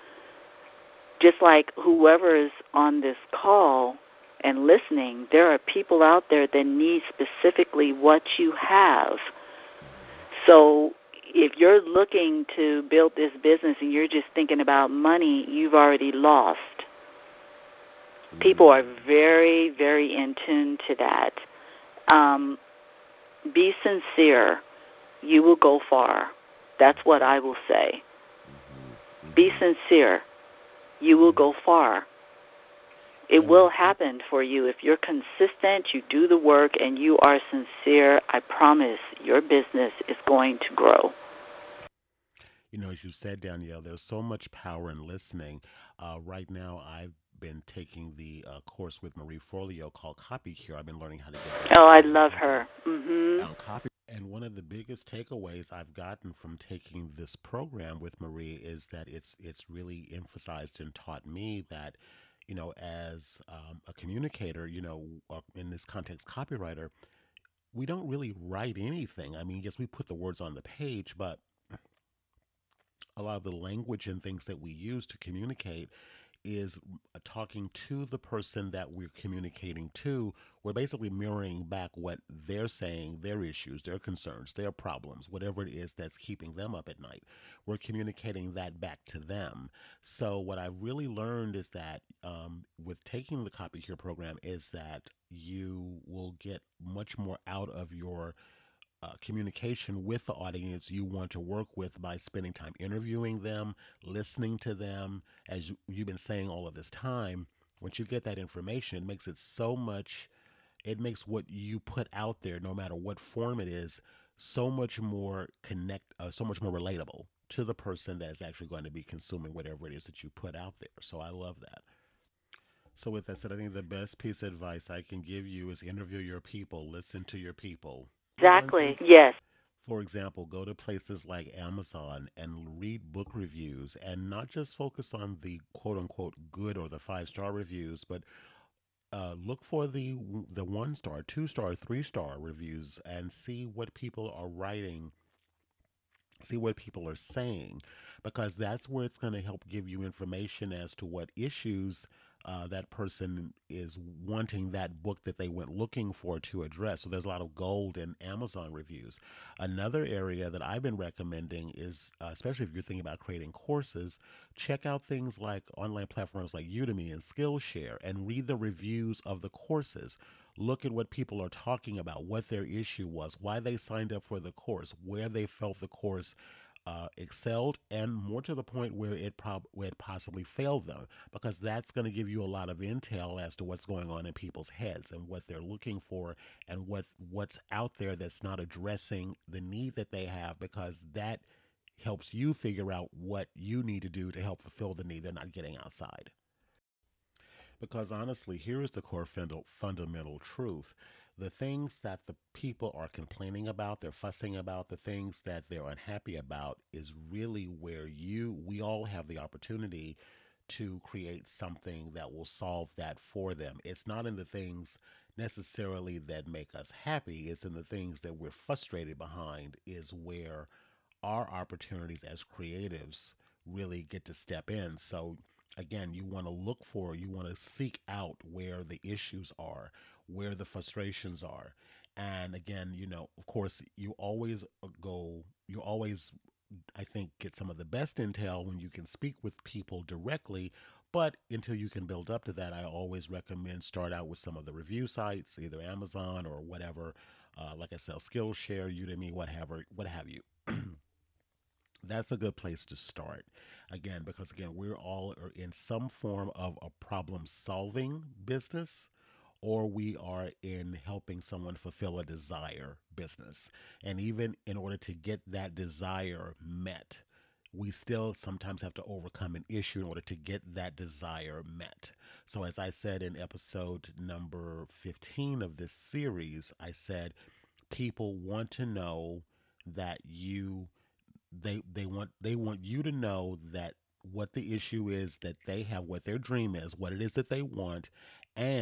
just like whoever's on this call and listening. There are people out there that need specifically what you have. So if you're looking to build this business and you're just thinking about money, you've already lost. People are very, very in tune to that. Um, be sincere. You will go far. That's what I will say. Be sincere. You will go far. It will happen for you. If you're consistent, you do the work, and you are sincere, I promise your business is going to grow. You know, as you said, Danielle, there's so much power in listening. Uh, right now, I've been taking the uh, course with Marie Forleo called Copy Cure. I've been learning how to get better. Oh, I love her. Mm-hmm. Copy. And one of the biggest takeaways I've gotten from taking this program with Marie is that it's it's really emphasized and taught me that, you know, as um, a communicator, you know, uh, in this context, copywriter, we don't really write anything. I mean, yes, we put the words on the page, but a lot of the language and things that we use to communicate is talking to the person that we're communicating to. We're basically mirroring back what they're saying, their issues, their concerns, their problems, whatever it is that's keeping them up at night. We're communicating that back to them. So what I've really learned is that um, with taking the Copy Cure program is that you will get much more out of your Uh, communication with the audience you want to work with by spending time interviewing them, listening to them, as you, you've been saying all of this time. Once you get that information, it makes it so much, it makes what you put out there, no matter what form it is, so much more connect, uh, so much more relatable to the person that is actually going to be consuming whatever it is that you put out there. So I love that. So with that said, I think the best piece of advice I can give you is interview your people, listen to your people. Exactly, yes. For example, go to places like Amazon and read book reviews and not just focus on the quote-unquote good or the five-star reviews, but uh, look for the the one-star, two-star, three-star reviews and see what people are writing, see what people are saying, because that's where it's going to help give you information as to what issues Uh, that person is wanting that book that they went looking for to address. So there's a lot of gold in Amazon reviews. Another area that I've been recommending is, uh, especially if you're thinking about creating courses, check out things like online platforms like Udemy and Skillshare and read the reviews of the courses. Look at what people are talking about, what their issue was, why they signed up for the course, where they felt the course Uh, excelled, and more to the point where it, prob- where it possibly failed them, because that's going to give you a lot of intel as to what's going on in people's heads and what they're looking for and what what's out there that's not addressing the need that they have, because that helps you figure out what you need to do to help fulfill the need they're not getting outside. Because honestly, here is the core fund- fundamental truth. The things that the people are complaining about, they're fussing about, the things that they're unhappy about is really where you, we all have the opportunity to create something that will solve that for them. It's not in the things necessarily that make us happy. It's in the things that we're frustrated behind is where our opportunities as creatives really get to step in. So again, you want to look for, you want to seek out where the issues are, where the frustrations are. And again, you know, of course, you always go, you always, I think, get some of the best intel when you can speak with people directly. But until you can build up to that, I always recommend start out with some of the review sites, either Amazon or whatever, uh, like I said, Skillshare, Udemy, whatever, what have you. That's a good place to start. Again, because again, we're all in some form of a problem solving business, or we are in helping someone fulfill a desire business. And even in order to get that desire met, we still sometimes have to overcome an issue in order to get that desire met. So as I said in episode number fifteen of this series, I said, people want to know that you, they, they want, they want you to know that what the issue is, that they have, what their dream is, what it is that they want,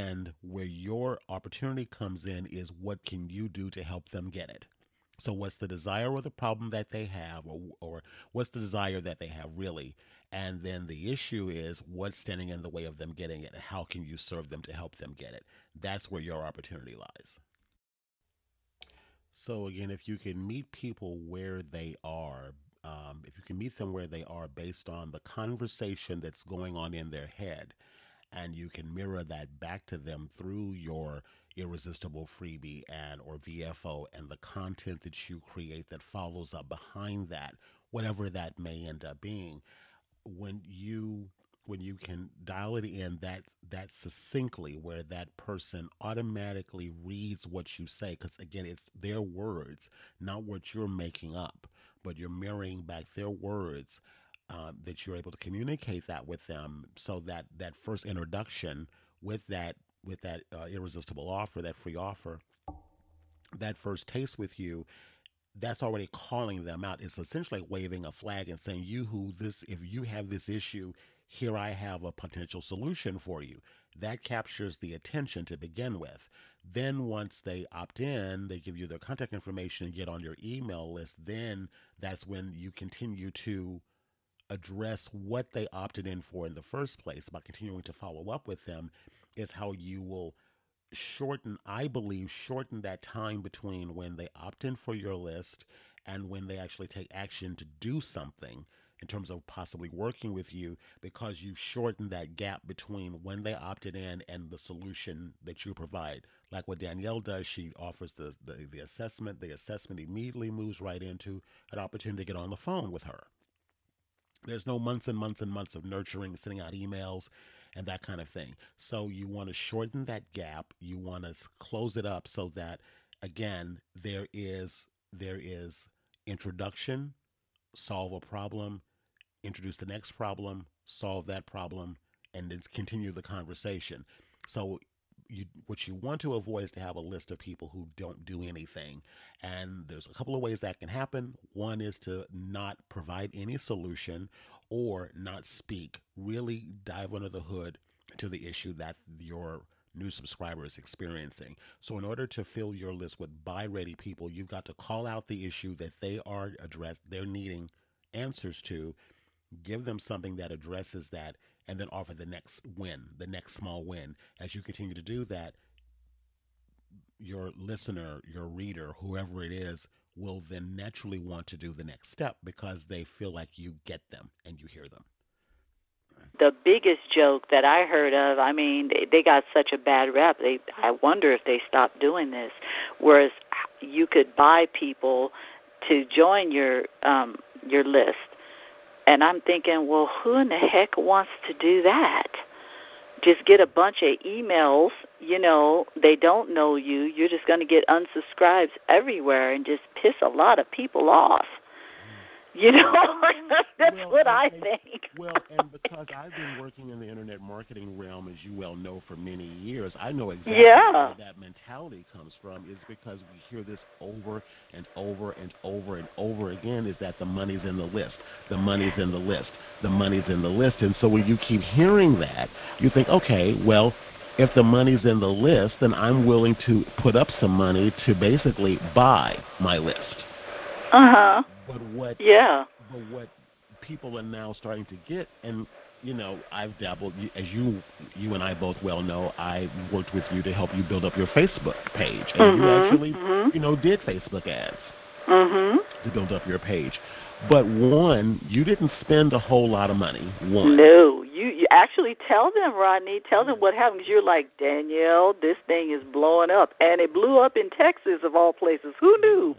and where your opportunity comes in is what can you do to help them get it. So what's the desire or the problem that they have, or, or what's the desire that they have really? And then the issue is what's standing in the way of them getting it, and how can you serve them to help them get it? That's where your opportunity lies. So again, if you can meet people where they are, um, if you can meet them where they are based on the conversation that's going on in their head, and you can mirror that back to them through your irresistible freebie and or V F O and the content that you create that follows up behind that, whatever that may end up being. When you when you can dial it in that that succinctly, where that person automatically reads what you say, because again, it's their words, not what you're making up, but you're mirroring back their words, um, that you're able to communicate that with them, so that that first introduction with that with that uh, irresistible offer, that free offer, that first taste with you, that's already calling them out. It's essentially waving a flag and saying, you who this, if you have this issue, here I have a potential solution for you. That captures the attention to begin with. Then once they opt in, they give you their contact information and get on your email list. Then that's when you continue to address what they opted in for in the first place by continuing to follow up with them. Is how you will shorten, I believe, shorten that time between when they opt in for your list and when they actually take action to do something in terms of possibly working with you, because you shorten that gap between when they opted in and the solution that you provide. Like what Danielle does, she offers the, the, the assessment. The assessment immediately moves right into an opportunity to get on the phone with her. There's no months and months and months of nurturing, sending out emails, and that kind of thing. So you want to shorten that gap. You want to close it up so that, again, there is there is introduction, solve a problem, introduce the next problem, solve that problem, and then continue the conversation. So you, what you want to avoid is to have a list of people who don't do anything. And there's a couple of ways that can happen. One is to not provide any solution or not speak. Really dive under the hood to the issue that your new subscriber is experiencing. So in order to fill your list with buy-ready people, you've got to call out the issue that they are addressed, they're needing answers to, give them something that addresses that, and then offer the next win, the next small win. As you continue to do that, your listener, your reader, whoever it is, will then naturally want to do the next step because they feel like you get them and you hear them. The biggest joke that I heard of, I mean, they, they got such a bad rep. They, I wonder if they stopped doing this, whereas you could buy people to join your um, your list. And I'm thinking, well, who in the heck wants to do that? Just get a bunch of emails, you know, they don't know you. You're just going to get unsubscribes everywhere and just piss a lot of people off. You know, that's well, what I and, think. Well, and because I've been working in the internet marketing realm, as you well know, for many years, I know exactly yeah. where that mentality comes from. Is because we hear this over and over and over and over again, is that the money's in the list, the money's in the list, the money's in the list. And so when you keep hearing that, you think, okay, well, if the money's in the list, then I'm willing to put up some money to basically buy my list. Uh-huh. But what, yeah. but what people are now starting to get, and, you know, I've dabbled, as you you and I both well know, I worked with you to help you build up your Facebook page. And mm-hmm, you actually, mm-hmm. you know, did Facebook ads mm-hmm. to build up your page. But one, you didn't spend a whole lot of money. One. No. You, you actually tell them, Rodney, tell them what happened. You're like, Danielle, this thing is blowing up. And it blew up in Texas, of all places. Who knew?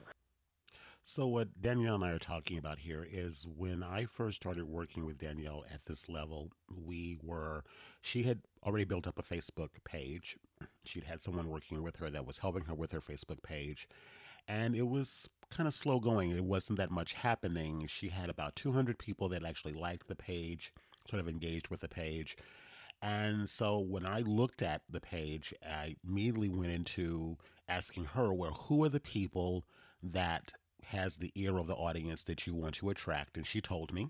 So what Danielle and I are talking about here is when I first started working with Danielle at this level, we were, she had already built up a Facebook page. She'd had someone working with her that was helping her with her Facebook page. And it was kind of slow going. It wasn't that much happening. She had about two hundred people that actually liked the page, sort of engaged with the page. And so when I looked at the page, I immediately went into asking her, well, who are the people that has the ear of the audience that you want to attract? And she told me.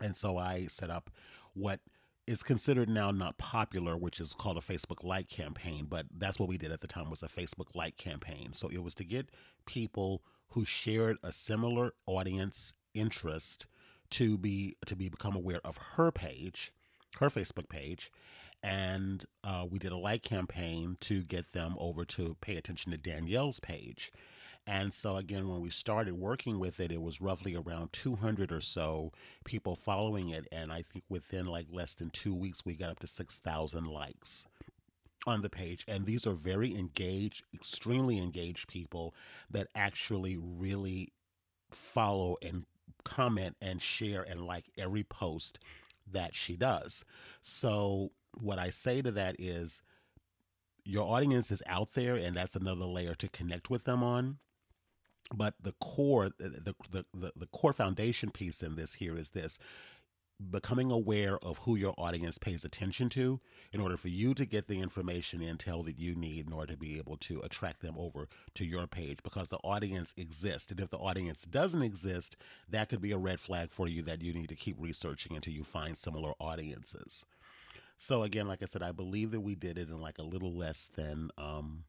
And so I set up what is considered now not popular, which is called a Facebook like campaign. But that's what we did at the time, was a Facebook like campaign. So it was to get people who shared a similar audience interest to be to be become aware of her page, her Facebook page. And uh, we did a like campaign to get them over to pay attention to Danielle's page. And so, again, when we started working with it, it was roughly around two hundred or so people following it. And I think within like less than two weeks, we got up to six thousand likes on the page. And these are very engaged, extremely engaged people that actually really follow and comment and share and like every post that she does. So what I say to that is your audience is out there, and that's another layer to connect with them on. But the core, the, the, the, the core foundation piece in this here is this: becoming aware of who your audience pays attention to in order for you to get the information and intel that you need in order to be able to attract them over to your page, because the audience exists. And if the audience doesn't exist, that could be a red flag for you that you need to keep researching until you find similar audiences. So again, like I said, I believe that we did it in like a little less than, um,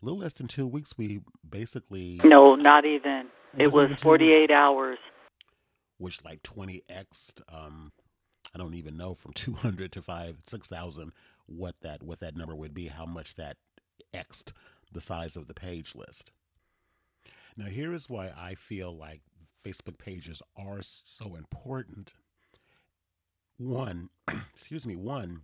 a little less than two weeks. We basically... No, not even. It was forty-eight hours. Which like twenty X'd, um, I don't even know, from two hundred to five, six thousand, what that, what that number would be, how much that X'd the size of the page list. Now, here is why I feel like Facebook pages are so important. One, excuse me, one,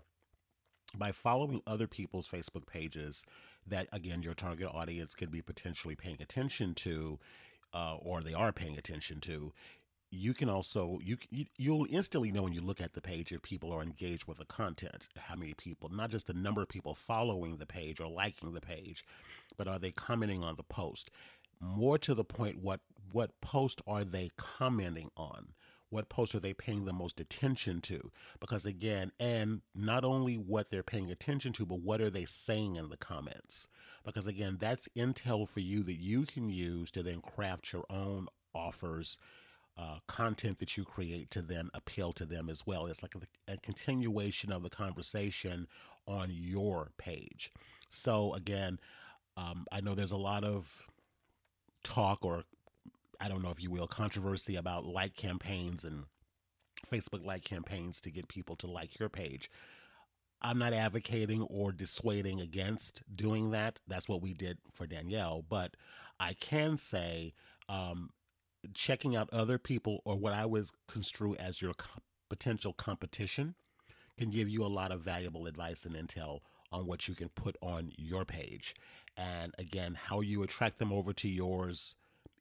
by following other people's Facebook pages that, again, your target audience could be potentially paying attention to, uh, or they are paying attention to, you can also, you, you, you'll instantly know when you look at the page if people are engaged with the content, how many people, not just the number of people following the page or liking the page, but are they commenting on the post? More to the point, what, what post are they commenting on? What posts are they paying the most attention to? Because again, and not only what they're paying attention to, but what are they saying in the comments? Because again, that's intel for you that you can use to then craft your own offers, Uh, content that you create to then appeal to them as well. It's like a, a continuation of the conversation on your page. So again, um, I know there's a lot of talk, or I don't know if you will, controversy about like campaigns and Facebook like campaigns to get people to like your page. I'm not advocating or dissuading against doing that. That's what we did for Danielle. But I can say, um, checking out other people, or what I would construe as your co- potential competition, can give you a lot of valuable advice and intel on what you can put on your page. And again, how you attract them over to yours,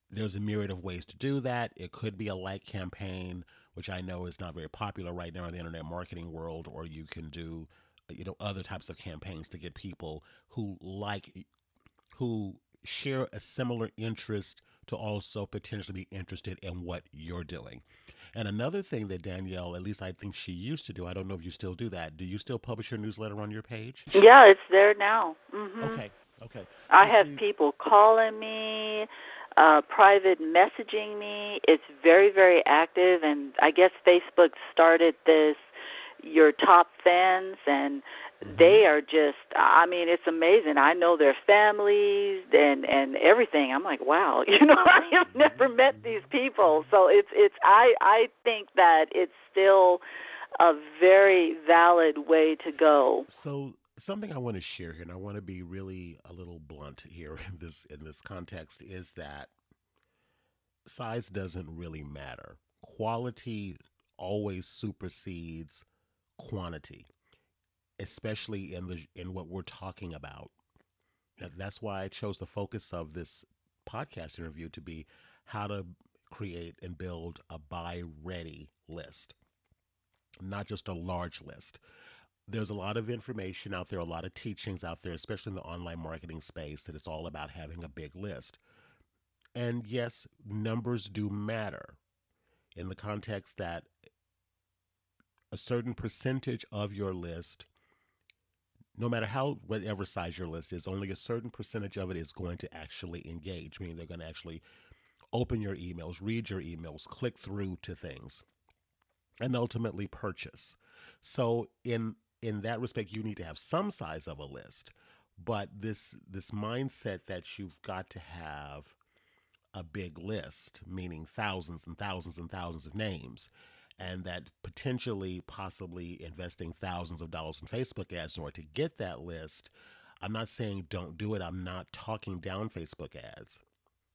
there's a myriad of ways to do that. It could be a like campaign, which I know is not very popular right now in the internet marketing world, or you can do, you know, other types of campaigns to get people who like, who share a similar interest to also potentially be interested in what you're doing. And another thing that Danielle, at least I think she used to do, I don't know if you still do that. Do you still publish your newsletter on your page? Yeah, it's there now. Mm-hmm. Okay, okay. I have people calling me, uh, private messaging me. It's very, very active, and I guess Facebook started this, your top fans, and they are just, I mean, it's amazing. I know their families and, and everything. I'm like, wow, you know, I have never met these people. So it's, it's, I, I think that it's still a very valid way to go. So something I want to share here, and I want to be really a little blunt here in this, in this context, is that size doesn't really matter. Quality always supersedes quantity, especially in the in what we're talking about. That's why I chose the focus of this podcast interview to be how to create and build a buy-ready list, not just a large list. There's a lot of information out there, a lot of teachings out there, especially in the online marketing space, that it's all about having a big list. And yes, numbers do matter in the context that a certain percentage of your list, no matter how, whatever size your list is, only a certain percentage of it is going to actually engage, meaning they're going to actually open your emails, read your emails, click through to things, and ultimately purchase. So in in that respect, you need to have some size of a list, but this this mindset that you've got to have a big list, meaning thousands and thousands and thousands of names, and that potentially, possibly investing thousands of dollars in Facebook ads in order to get that list. I'm not saying don't do it. I'm not talking down Facebook ads,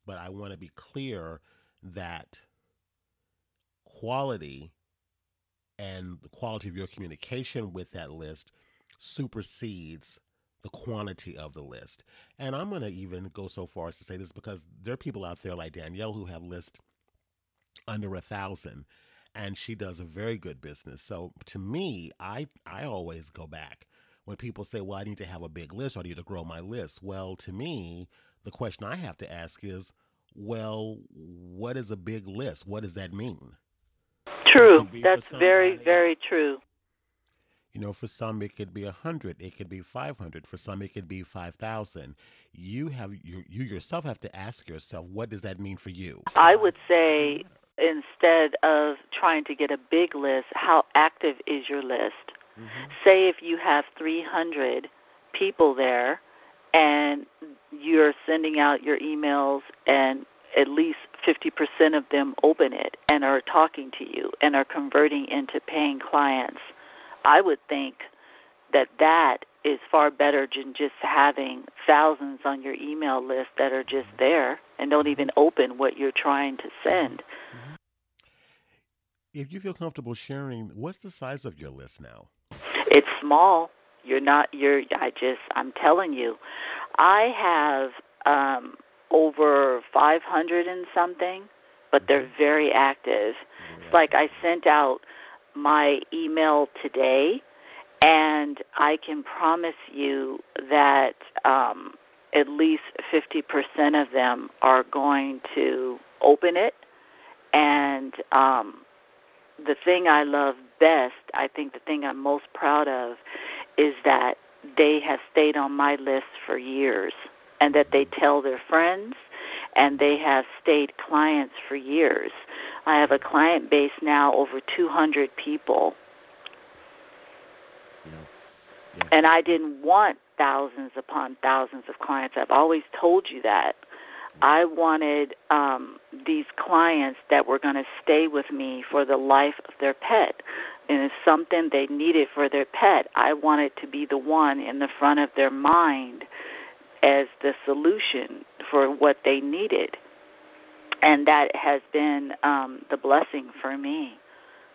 but I want to be clear that quality and the quality of your communication with that list supersedes the quantity of the list. And I'm going to even go so far as to say this, because there are people out there like Danielle who have lists under a thousand. and she does a very good business. So to me, I, I always go back when people say, well, I need to have a big list or I need to grow my list. Well, to me, the question I have to ask is, well, what is a big list? What does that mean? True. That's very, very true. You know, for some, it could be one hundred. It could be five hundred. For some, it could be five thousand. You have you, you yourself have to ask yourself, what does that mean for you? I would say instead of trying to get a big list, how active is your list? Mm-hmm. Say if you have three hundred people there and you're sending out your emails and at least fifty percent of them open it and are talking to you and are converting into paying clients, I would think that that is far better than just having thousands on your email list that are just there and don't even open what you're trying to send. If you feel comfortable sharing, what's the size of your list now? It's small. You're not, you're, I just, I'm telling you, I have um, over five hundred and something, but they're very active. Yeah. It's like I sent out my email today, and I can promise you that um, at least fifty percent of them are going to open it. And um, the thing I love best, I think the thing I'm most proud of, is that they have stayed on my list for years and that they tell their friends, and they have stayed clients for years. I have a client base now over two hundred people. Yeah. Yeah. And I didn't want thousands upon thousands of clients. I've always told you that. I wanted um, these clients that were going to stay with me for the life of their pet. And if something they needed for their pet, I wanted to be the one in the front of their mind as the solution for what they needed. And that has been um, the blessing for me.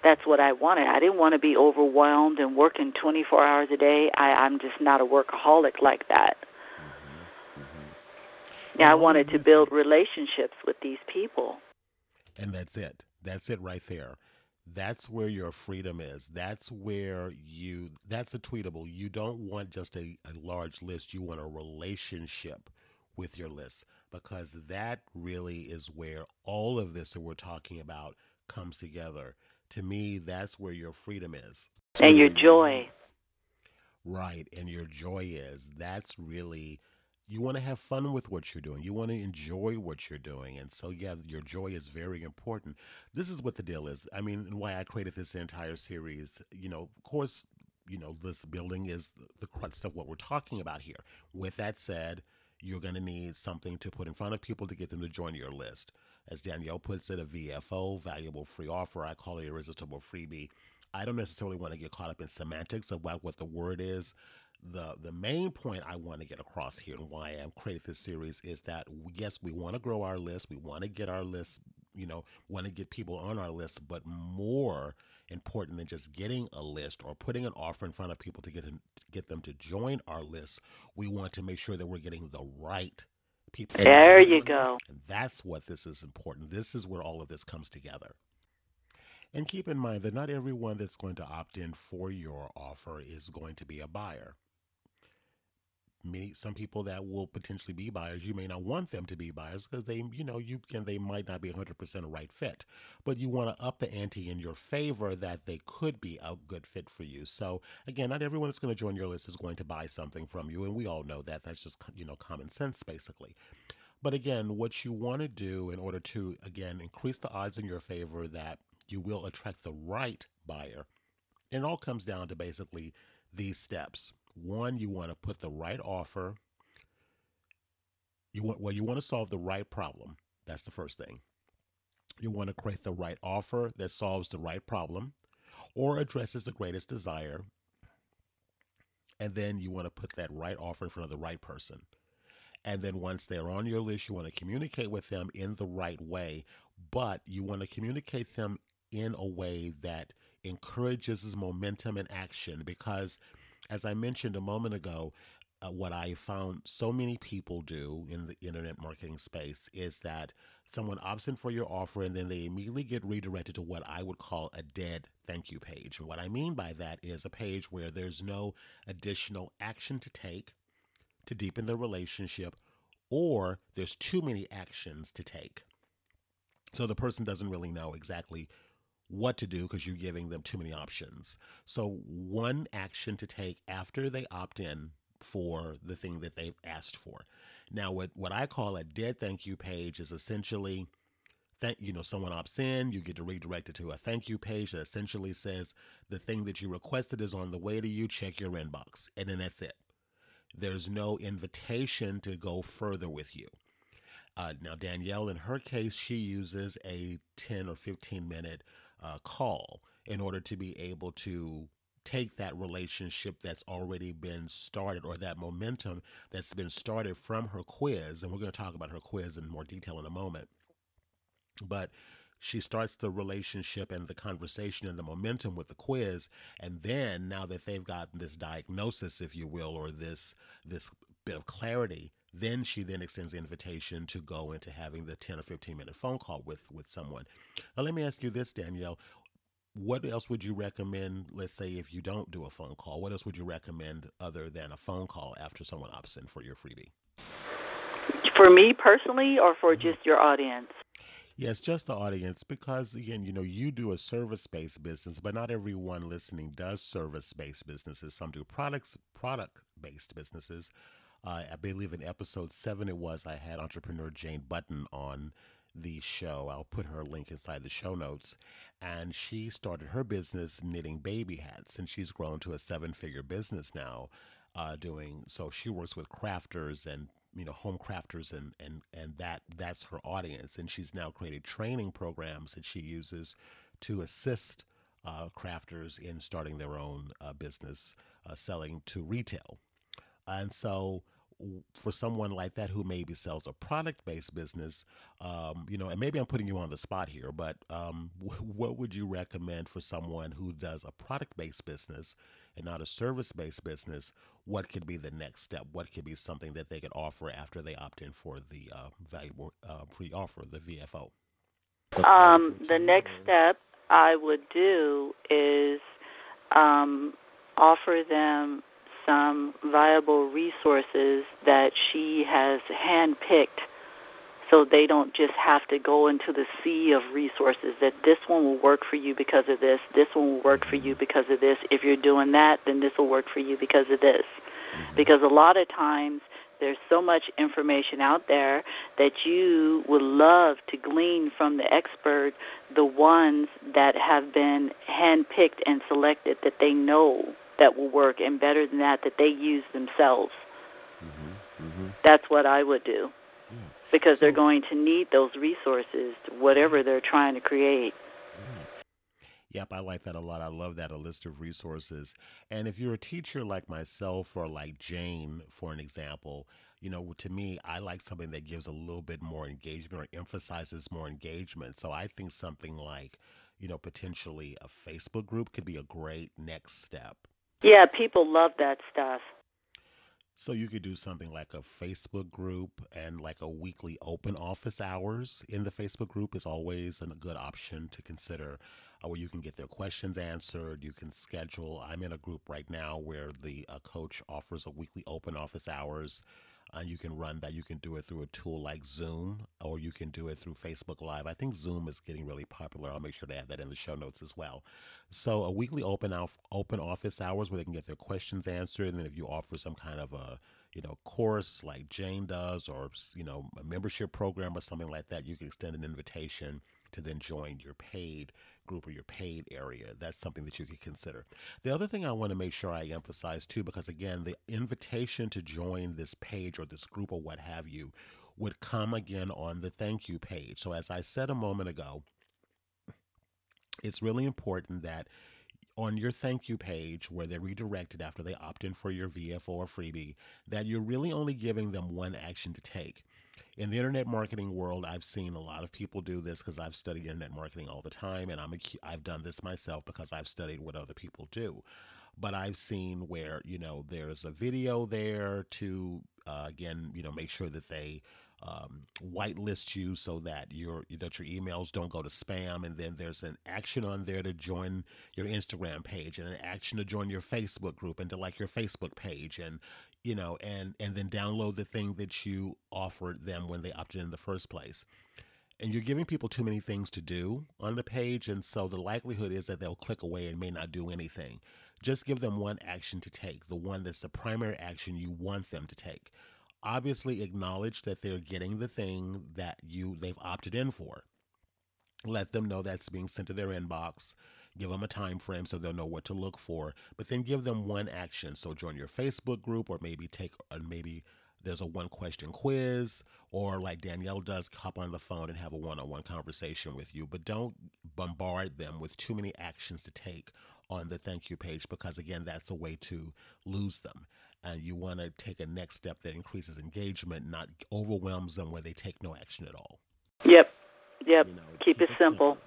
That's what I wanted. I didn't want to be overwhelmed and working twenty-four hours a day. I, I'm just not a workaholic like that. Yeah, I wanted to build relationships with these people. And that's it. That's it right there. That's where your freedom is. That's where you, that's a tweetable. You don't want just a, a large list. You want a relationship with your list, because that really is where all of this that we're talking about comes together. To me, that's where your freedom is. And your joy. Right. And your joy is. That's really... You want to have fun with what you're doing. You want to enjoy what you're doing. And so, yeah, your joy is very important. This is what the deal is. I mean, and why I created this entire series, you know, of course, you know, list building is the crux of what we're talking about here. With that said, you're going to need something to put in front of people to get them to join your list. As Danielle puts it, a V F O, valuable free offer. I call it irresistible freebie. I don't necessarily want to get caught up in semantics about what the word is. The the main point I want to get across here and why I've created this series is that, yes, we want to grow our list. We want to get our list, you know, want to get people on our list. But more important than just getting a list or putting an offer in front of people to get them, get them to join our list, we want to make sure that we're getting the right people. There you go. And that's what this is important. This is where all of this comes together. And keep in mind that not everyone that's going to opt in for your offer is going to be a buyer. Many, some people that will potentially be buyers, you may not want them to be buyers because they, you know, you can, they might not be one hundred percent a right fit, but you want to up the ante in your favor that they could be a good fit for you. So again, not everyone that's going to join your list is going to buy something from you. And we all know that. That's just, you know, common sense basically. But again, what you want to do in order to, again, increase the odds in your favor that you will attract the right buyer. And it all comes down to basically these steps. One, you want to put the right offer. You want, well, you want to solve the right problem. That's the first thing. You want to create the right offer that solves the right problem or addresses the greatest desire. And then you want to put that right offer in front of the right person. And then once they're on your list, you want to communicate with them in the right way, but you want to communicate them in a way that encourages momentum and action, because as I mentioned a moment ago, uh, what I found so many people do in the internet marketing space is that someone opts in for your offer and then they immediately get redirected to what I would call a dead thank you page. And what I mean by that is a page where there's no additional action to take to deepen the relationship, or there's too many actions to take. So the person doesn't really know exactly what to do because you're giving them too many options. So one action to take after they opt in for the thing that they've asked for. Now, what, what I call a dead thank you page is essentially that, you know, someone opts in, you get redirected to a thank you page that essentially says the thing that you requested is on the way to you, check your inbox. And then that's it. There's no invitation to go further with you. Uh, now, Danielle, in her case, she uses a ten or fifteen minute uh, call in order to be able to take that relationship that's already been started, or that momentum that's been started from her quiz. And we're going to talk about her quiz in more detail in a moment. But she starts the relationship and the conversation and the momentum with the quiz. And then now that they've gotten this diagnosis, if you will, or this this bit of clarity, then she then extends the invitation to go into having the ten or fifteen minute phone call with, with someone. Now, let me ask you this, Danielle. What else would you recommend, let's say, if you don't do a phone call? What else would you recommend other than a phone call after someone opts in for your freebie? For me personally, or for just your audience? Yes, just the audience, because, again, you know, you do a service-based business, but not everyone listening does service-based businesses. Some do products, product-based businesses. Uh, I believe in episode seven it was, I had entrepreneur Jane Button on the show. I'll put her link inside the show notes. And she started her business knitting baby hats, and she's grown to a seven-figure business now. Uh, doing so, she works with crafters and you know home crafters, and and and that that's her audience. And she's now created training programs that she uses to assist uh, crafters in starting their own uh, business, uh, selling to retail. And so, for someone like that who maybe sells a product-based business, um, you know, and maybe I'm putting you on the spot here, but um, w- what would you recommend for someone who does a product-based business and not a service-based business? What could be the next step? What could be something that they could offer after they opt in for the uh, valuable uh, free offer, the V F O? Um, the next step I would do is um, offer them some viable resources that she has handpicked, so they don't just have to go into the sea of resources that this one will work for you because of this, this one will work for you because of this. If you're doing that, then this will work for you because of this. Because a lot of times there's so much information out there that you would love to glean from the expert, the ones that have been handpicked and selected that they know that will work, and better than that, that they use themselves. Mm-hmm, mm-hmm. That's what I would do, yeah. Because they're going to need those resources to whatever they're trying to create. Yeah. Yep, I like that a lot. I love that, a list of resources. And if you're a teacher like myself or like Jane, for an example, you know, to me, I like something that gives a little bit more engagement or emphasizes more engagement. So I think something like, you know, potentially a Facebook group could be a great next step. Yeah, people love that stuff. So you could do something like a Facebook group, and like a weekly open office hours in the Facebook group is always a good option to consider, uh, where you can get their questions answered. You can schedule. I'm in a group right now where the uh, coach offers a weekly open office hours. Uh, you can run that. You can do it through a tool like Zoom, or you can do it through Facebook Live. I think Zoom is getting really popular. I'll make sure to add that in the show notes as well. So a weekly open off, open office hours where they can get their questions answered. And then if you offer some kind of a you know course like Jane does, or you know a membership program or something like that, you can extend an invitation to then join your paid group or your paid area. That's something that you could consider. The other thing I want to make sure I emphasize too, because again, the invitation to join this page or this group or what have you would come again on the thank you page. So as I said a moment ago, it's really important that on your thank you page, where they're redirected after they opt in for your V F O or freebie, that you're really only giving them one action to take. In the internet marketing world, I've seen a lot of people do this because I've studied internet marketing all the time, and I'm a, I've done this myself because I've studied what other people do. but I've seen where, you know, there's a video there to, uh, again, you know, make sure that they um, whitelist you so that your that your emails don't go to spam. And then there's an action on there to join your Instagram page, and an action to join your Facebook group, and to like your Facebook page, and, you know, and and then download the thing that you offered them when they opted in the first place. And you're giving people too many things to do on the page, and so the likelihood is that they'll click away and may not do anything. Just give them one action to take, the one that's the primary action you want them to take. Obviously acknowledge that they're getting the thing that you they've opted in for. Let them know that's being sent to their inbox. Give them a time frame so they'll know what to look for, but then give them one action. So join your Facebook group, or maybe take or maybe there's a one question quiz, or like Danielle does, hop on the phone and have a one-on-one conversation with you. But don't bombard them with too many actions to take on the thank you page, because again, that's a way to lose them. And you want to take a next step that increases engagement, not overwhelms them where they take no action at all. Yep. Yep. You know, keep, keep it simple. simple.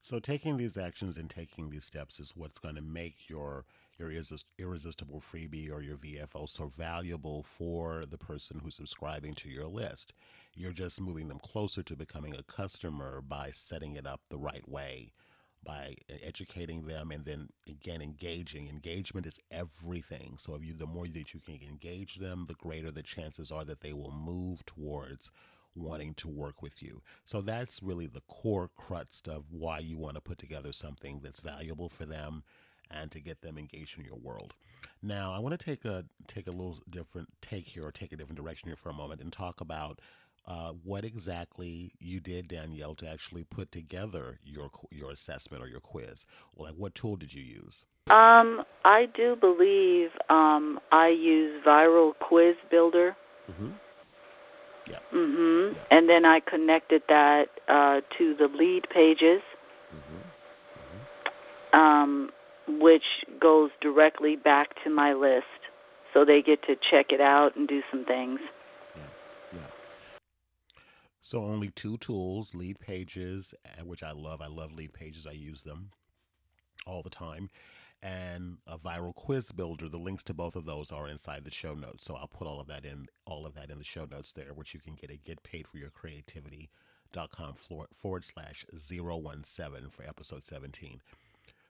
So taking these actions and taking these steps is what's going to make your your irresistible freebie or your V F O so valuable for the person who's subscribing to your list. You're just moving them closer to becoming a customer by setting it up the right way, by educating them, and then again, engaging. Engagement is everything. So if you, the more that you can engage them, the greater the chances are that they will move towards wanting to work with you. So that's really the core crux of why you want to put together something that's valuable for them and to get them engaged in your world. Now, I want to take a take a little different take here, or take a different direction here for a moment, and talk about uh, what exactly you did, Danielle, to actually put together your your assessment or your quiz. Like, what tool did you use? Um, I do believe um, I use Viral Quiz Builder. Mm-hmm. Yeah. Mm-hmm. Yeah. And then I connected that uh, to the Lead Pages. Mm-hmm. Mm-hmm. Um. Which goes directly back to my list, so they get to check it out and do some things. Yeah, yeah. So only two tools, Lead Pages, which I love. I love Lead Pages. I use them all the time. And a Viral Quiz Builder. The links to both of those are inside the show notes. So I'll put all of that in, all of that in the show notes there, which you can get at get paid for your creativity dot com forward slash zero one seven for episode seventeen.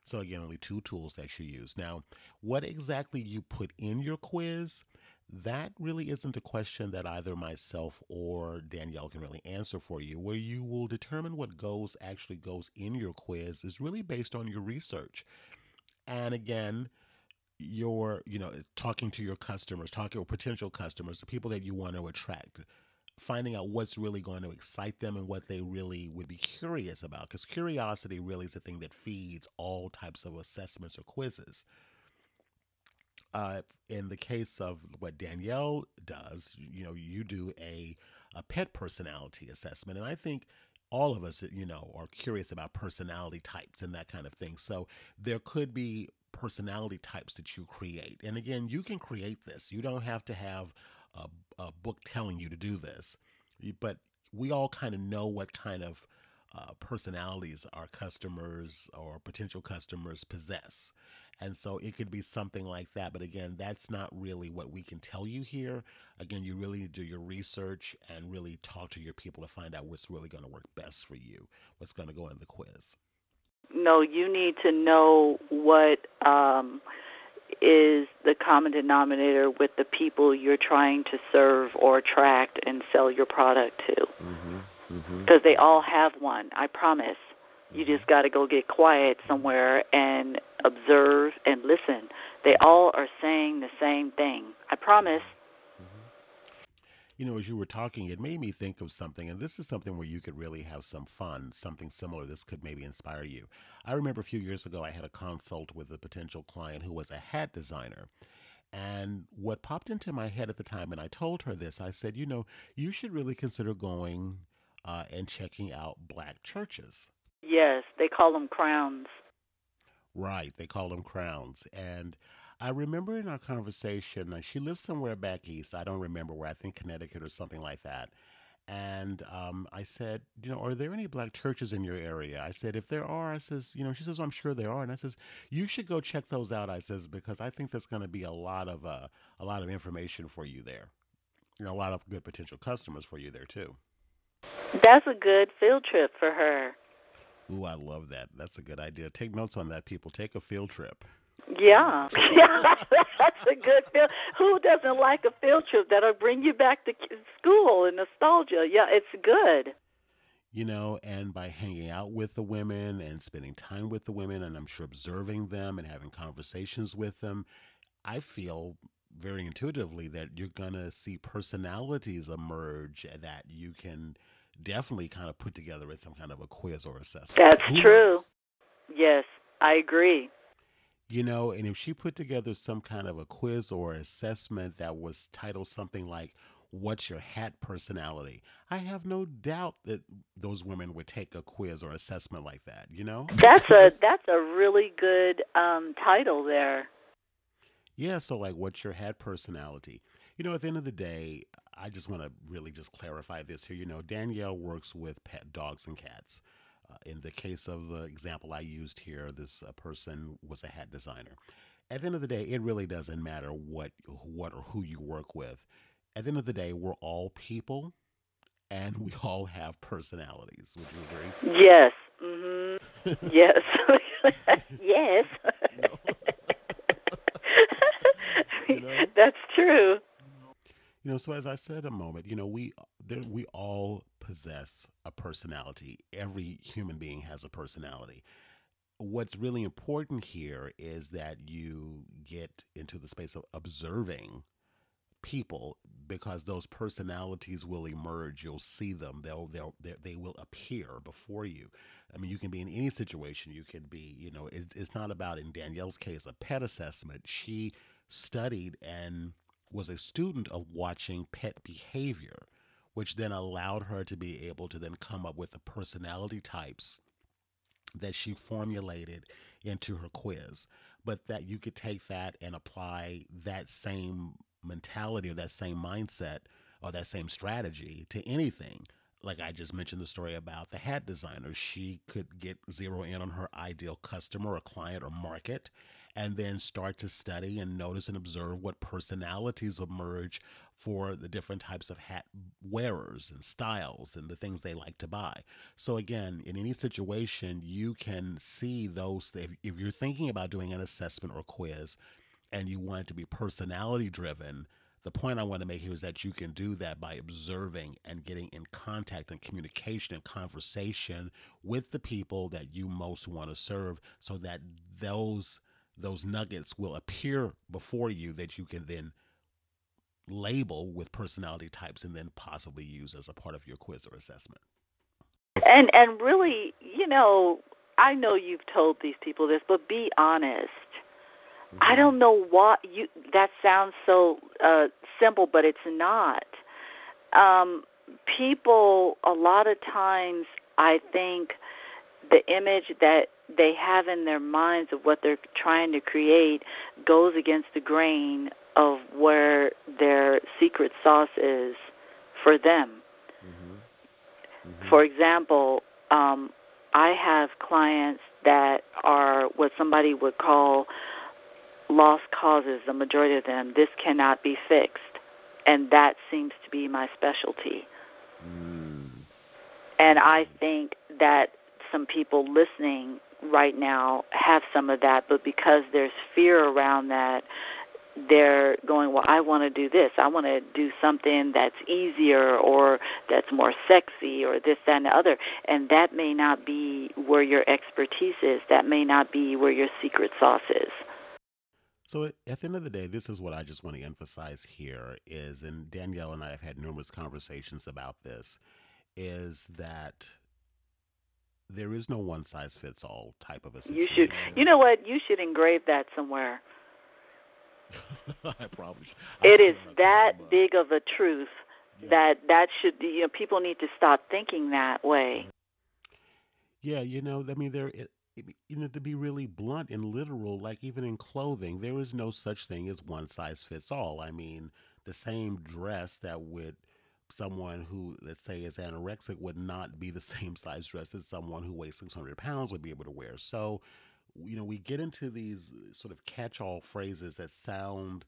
So again, only two tools that you use. Now, what exactly you put in your quiz, that really isn't a question that either myself or Danielle can really answer for you. Where you will determine what goes actually goes in your quiz is really based on your research. And again, your, you know, talking to your customers, talking to potential customers, the people that you want to attract, finding out what's really going to excite them and what they really would be curious about, because curiosity really is the thing that feeds all types of assessments or quizzes. Uh, in the case of what Danielle does, you know, you do a, a pet personality assessment. And I think all of us, you know, are curious about personality types and that kind of thing. So there could be personality types that you create. And again, you can create this. You don't have to have A, a book telling you to do this, but we all kind of know what kind of uh, personalities our customers or potential customers possess. And so it could be something like that. But again, that's not really what we can tell you here. Again, you really do your research and really talk to your people to find out what's really going to work best for you, what's going to go in the quiz. No, you need to know what um is the common denominator with the people you're trying to serve or attract and sell your product to. Mm-hmm, mm-hmm. Because they all have one, I promise. Mm-hmm. You just got to go get quiet somewhere and observe and listen. They all are saying the same thing, I promise. Mm-hmm. You know, as you were talking, it made me think of something, and this is something where you could really have some fun, something similar. This could maybe inspire you. I remember a few years ago, I had a consult with a potential client who was a hat designer. And what popped into my head at the time, and I told her this, I said, you know, you should really consider going uh, and checking out black churches. Yes, they call them crowns. Right, they call them crowns. And I remember in our conversation, she lives somewhere back east. I don't remember where, I think Connecticut or something like that. And um, I said, you know, are there any black churches in your area? I said, if there are, I says, you know, she says, well, I'm sure there are. And I says, you should go check those out. I says, because I think there's going to be a lot of uh, a lot of information for you there. You know, a lot of good potential customers for you there, too. That's a good field trip for her. Ooh, I love that. That's a good idea. Take notes on that, people. Take a field trip. Yeah. yeah, that's a good field. Who doesn't like a field trip that'll bring you back to school and nostalgia? Yeah, it's good. You know, and by hanging out with the women and spending time with the women, and I'm sure observing them and having conversations with them, I feel very intuitively that you're going to see personalities emerge that you can definitely kind of put together as some kind of a quiz or assessment. That's Ooh. True. Yes, I agree. You know, and if she put together some kind of a quiz or assessment that was titled something like, what's your hat personality? I have no doubt that those women would take a quiz or assessment like that, you know? That's a that's a really good um, title there. Yeah, so like, what's your hat personality? You know, at the end of the day, I just want to really just clarify this here. You know, Danielle works with pet dogs and cats. Uh, in the case of the example I used here, this uh, person was a hat designer. At the end of the day, it really doesn't matter what, what or who you work with. At the end of the day, we're all people, and we all have personalities. Would you agree? Yes. Mm-hmm. yes. yes. You know? That's true. You know, so as I said a moment, you know, we there, we all possess a personality. Every human being has a personality. What's really important here is that you get into the space of observing people, because those personalities will emerge. You'll see them. They'll they'll they, they will appear before you. I mean, you can be in any situation. You can be, you know, it's, it's not about, in Danielle's case, a pet assessment. She studied and was a student of watching pet behavior, which then allowed her to be able to then come up with the personality types that she formulated into her quiz. But that you could take that and apply that same mentality or that same mindset or that same strategy to anything. Like I just mentioned the story about the hat designer. She could get zero in on her ideal customer or client or market, and then start to study and notice and observe what personalities emerge for the different types of hat wearers and styles and the things they like to buy. So again, in any situation, you can see those. If, if you're thinking about doing an assessment or quiz and you want it to be personality driven, the point I want to make here is that you can do that by observing and getting in contact and communication and conversation with the people that you most want to serve, so that those those nuggets will appear before you that you can then label with personality types and then possibly use as a part of your quiz or assessment. And and really, you know, I know you've told these people this, but be honest. Mm-hmm. I don't know why you, that sounds so uh, simple, but it's not. Um, people, a lot of times, I think the image that they have in their minds of what they're trying to create goes against the grain of where their secret sauce is for them. Mm-hmm. Mm-hmm. For example, um, I have clients that are what somebody would call lost causes, the majority of them. This cannot be fixed, and that seems to be my specialty. Mm. And I think that some people listening right now have some of that, but because there's fear around that, they're going, well, I want to do this. I want to do something that's easier or that's more sexy or this, that, and the other. And that may not be where your expertise is. That may not be where your secret sauce is. So at the end of the day, this is what I just want to emphasize here is, and Danielle and I have had numerous conversations about this, is that there is no one-size-fits-all type of a situation. You should, you know what? You should engrave that somewhere. I probably should. It is that big of a truth yeah. that that should be, you know, people need to stop thinking that way. Yeah, you know, I mean, there it, you know, to be really blunt and literal, like even in clothing, there is no such thing as one size fits all. I mean, the same dress that would someone who, let's say, is anorexic would not be the same size dress as someone who weighs six hundred pounds would be able to wear. So, you know, we get into these sort of catch-all phrases that sound,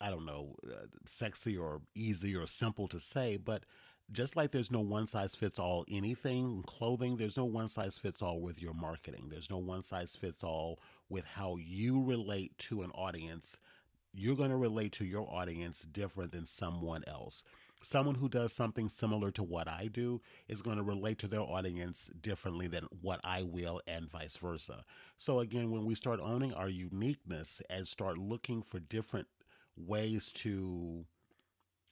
I don't know, uh, sexy or easy or simple to say, but just like there's no one-size-fits-all anything, clothing, there's no one-size-fits-all with your marketing. There's no one-size-fits-all with how you relate to an audience. You're going to relate to your audience different than someone else. Someone who does something similar to what I do is going to relate to their audience differently than what I will, and vice versa. So again, when we start owning our uniqueness and start looking for different ways to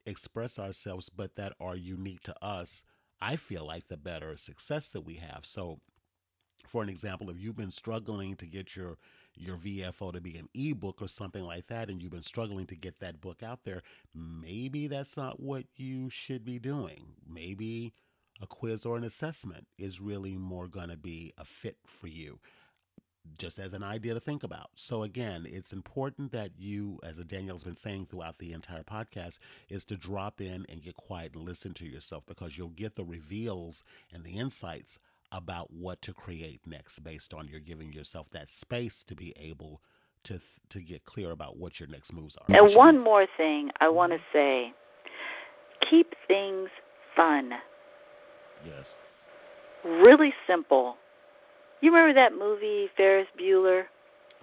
express ourselves, but that are unique to us, I feel like the better success that we have. So for an example, if you've been struggling to get your your V F O to be an ebook or something like that, and you've been struggling to get that book out there, maybe that's not what you should be doing. Maybe a quiz or an assessment is really more going to be a fit for you, just as an idea to think about. So again, it's important that you, as Danielle's been saying throughout the entire podcast, is to drop in and get quiet and listen to yourself, because you'll get the reveals and the insights about what to create next based on you're giving yourself that space to be able to to get clear about what your next moves are. And one more thing I want to say, keep things fun. Yes. Really simple. You remember that movie, Ferris Bueller?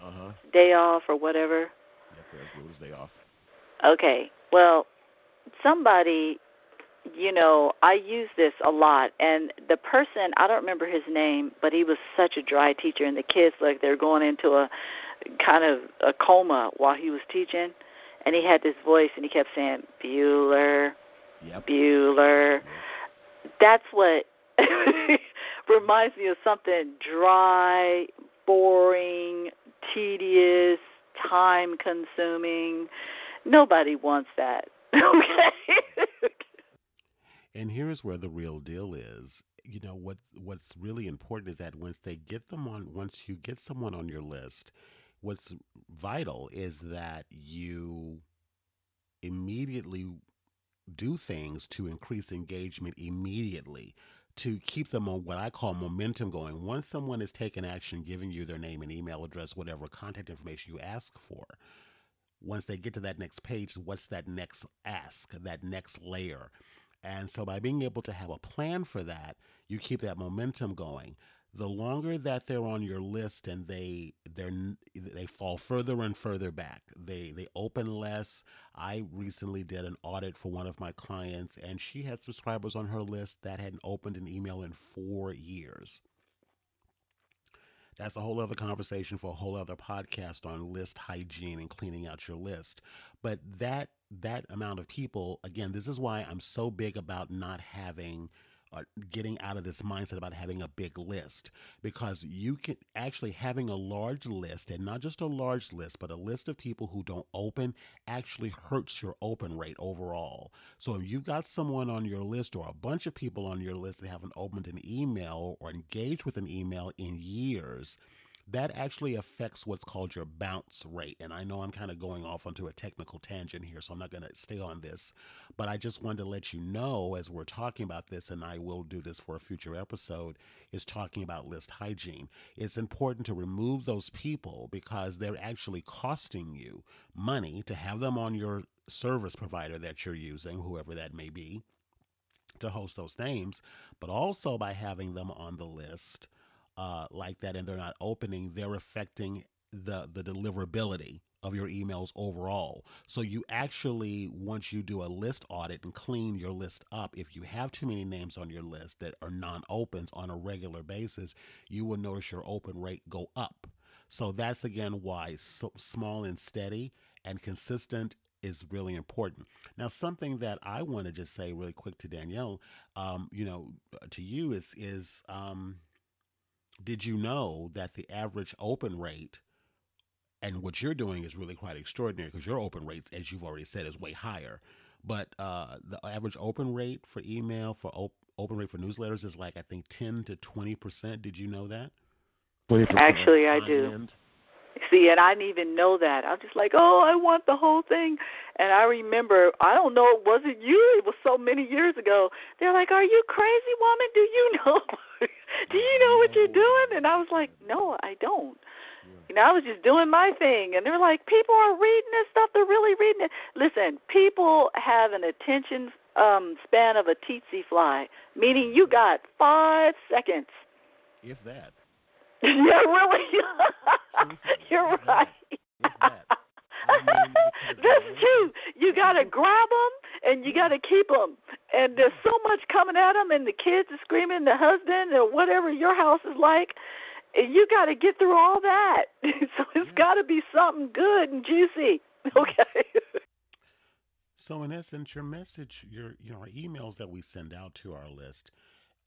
Uh-huh. Day Off or whatever? Yeah, Ferris Bueller's Day Off. Okay. Well, somebody, you know, I use this a lot. And the person, I don't remember his name, but he was such a dry teacher. And the kids, like, they're going into a kind of a coma while he was teaching. And he had this voice, and he kept saying, Bueller, yep. Bueller. Yep. That's what... reminds me of something dry, boring, tedious, time-consuming. Nobody wants that. Okay. And here's where the real deal is. You know, what what's really important is that once they get them on, once you get someone on your list, what's vital is that you immediately do things to increase engagement immediately, to keep them on what I call momentum going. Once someone is taking action, giving you their name and email address, whatever contact information you ask for, once they get to that next page, what's that next ask, that next layer? And so by being able to have a plan for that, you keep that momentum going. The longer that they're on your list and they they're, they fall further and further back, they they open less. I recently did an audit for one of my clients, and she had subscribers on her list that hadn't opened an email in four years. That's a whole other conversation for a whole other podcast on list hygiene and cleaning out your list. But that that amount of people, again, this is why I'm so big about not having... Uh, getting out of this mindset about having a big list, because you can actually having a large list, and not just a large list, but a list of people who don't open actually hurts your open rate overall. So if you've got someone on your list or a bunch of people on your list that haven't opened an email or engaged with an email in years, that actually affects what's called your bounce rate. And I know I'm kind of going off onto a technical tangent here, so I'm not going to stay on this, but I just wanted to let you know, as we're talking about this, and I will do this for a future episode, is talking about list hygiene. It's important to remove those people because they're actually costing you money to have them on your service provider that you're using, whoever that may be, to host those names. But also by having them on the list, Uh, like that, and they're not opening, they're affecting the, the deliverability of your emails overall. So you actually, once you do a list audit and clean your list up, if you have too many names on your list that are non-opens on a regular basis, you will notice your open rate go up. So that's, again, why so small and steady and consistent is really important. Now, something that I want to just say really quick to Danielle, um, you know, to you is, is, um, did you know that the average open rate, and what you're doing is really quite extraordinary because your open rates, as you've already said, is way higher. But uh, the average open rate for email, for op- open rate for newsletters is like, I think, ten to twenty percent. Did you know that? Actually, I do. End. See, and I didn't even know that. I was just like, oh, I want the whole thing. And I remember, I don't know, it wasn't you. It was so many years ago. They're like, are you crazy, woman? Do you know? Do you know what you're doing? And I was like, no, I don't. You know, I was just doing my thing. And they're like, people are reading this stuff. They're really reading it. Listen, people have an attention um, span of a tsetse fly, meaning you got five seconds. If that. Yeah, really. You're right. That's true. You got to grab them and you got to keep them. And there's so much coming at them, and the kids are screaming, the husband, or whatever your house is like. And you got to get through all that. So it's got to be something good and juicy. Okay. So in essence, your message, your you know, our emails that we send out to our list.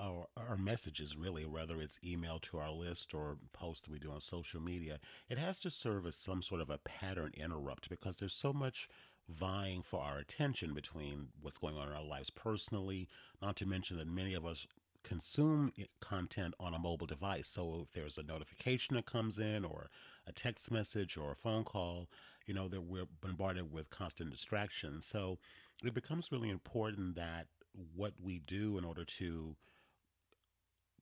Our, our messages, really, whether it's email to our list or post we do on social media, it has to serve as some sort of a pattern interrupt, because there's so much vying for our attention between what's going on in our lives personally, not to mention that many of us consume content on a mobile device. So if there's a notification that comes in or a text message or a phone call, you know, that we're bombarded with constant distractions. So it becomes really important that what we do in order to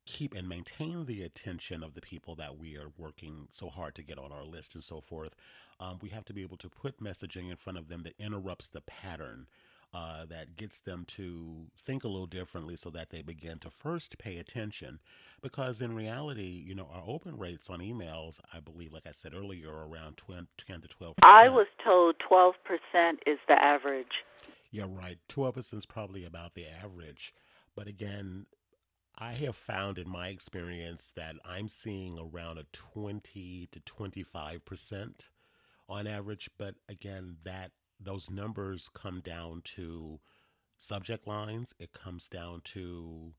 keep and maintain the attention of the people that we are working so hard to get on our list and so forth, um, we have to be able to put messaging in front of them that interrupts the pattern, uh, that gets them to think a little differently so that they begin to first pay attention. Because in reality, you know, our open rates on emails, I believe, like I said earlier, are around ten to twelve percent. I was told twelve percent is the average. Yeah, right. twelve percent is probably about the average. But again, I have found in my experience that I'm seeing around a twenty to twenty-five percent on average. But again, that those numbers come down to subject lines. It comes down to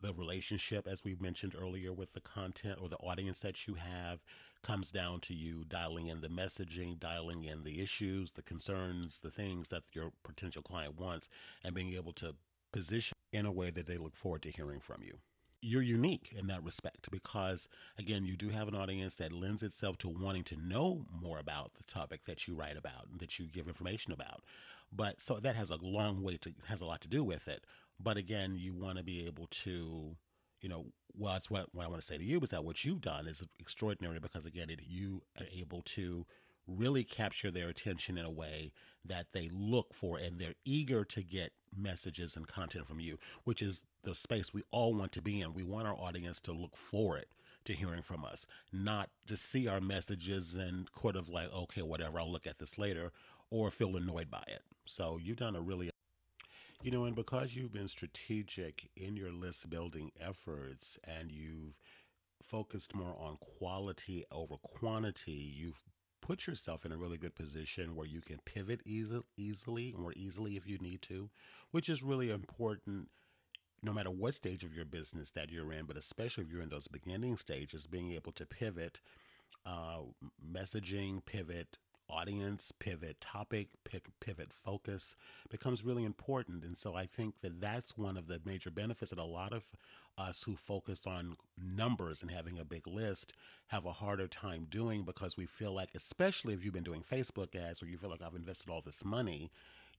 the relationship, as we mentioned earlier, with the content or the audience that you have. Comes down to you dialing in the messaging, dialing in the issues, the concerns, the things that your potential client wants, and being able to position in a way that they look forward to hearing from you. You're unique in that respect because, again, you do have an audience that lends itself to wanting to know more about the topic that you write about and that you give information about. But so that has a long way to, has a lot to do with it. But again, you want to be able to, you know, well, that's what, what I want to say to you is that what you've done is extraordinary because, again, it, you are able to really capture their attention in a way that they look for, and they're eager to get messages and content from you, which is the space we all want to be in. We want our audience to look forward to hearing from us, not to see our messages and sort of like, okay, whatever, I'll look at this later, or feel annoyed by it. So you've done a really, you know, and because you've been strategic in your list building efforts and you've focused more on quality over quantity, you've put yourself in a really good position where you can pivot easy, easily, more easily if you need to, which is really important no matter what stage of your business that you're in, but especially if you're in those beginning stages, being able to pivot, uh, messaging, pivot, audience, pivot, topic, pick, pivot, focus becomes really important. And so I think that that's one of the major benefits that a lot of us who focus on numbers and having a big list have a harder time doing, because we feel like, especially if you've been doing Facebook ads or you feel like I've invested all this money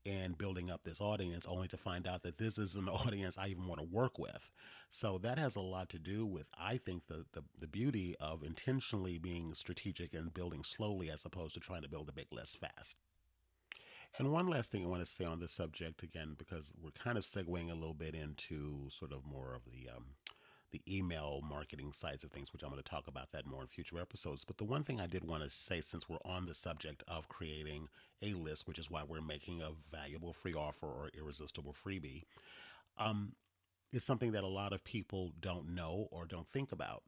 in building up this audience only to find out that this is an audience I even want to work with. So that has a lot to do with, I think, the, the, the beauty of intentionally being strategic and building slowly as opposed to trying to build a big list fast. And one last thing I want to say on this subject, again, because we're kind of segueing a little bit into sort of more of the um, the email marketing sides of things, which I'm going to talk about that more in future episodes. But the one thing I did want to say, since we're on the subject of creating a list, which is why we're making a valuable free offer or irresistible freebie, um, is something that a lot of people don't know or don't think about.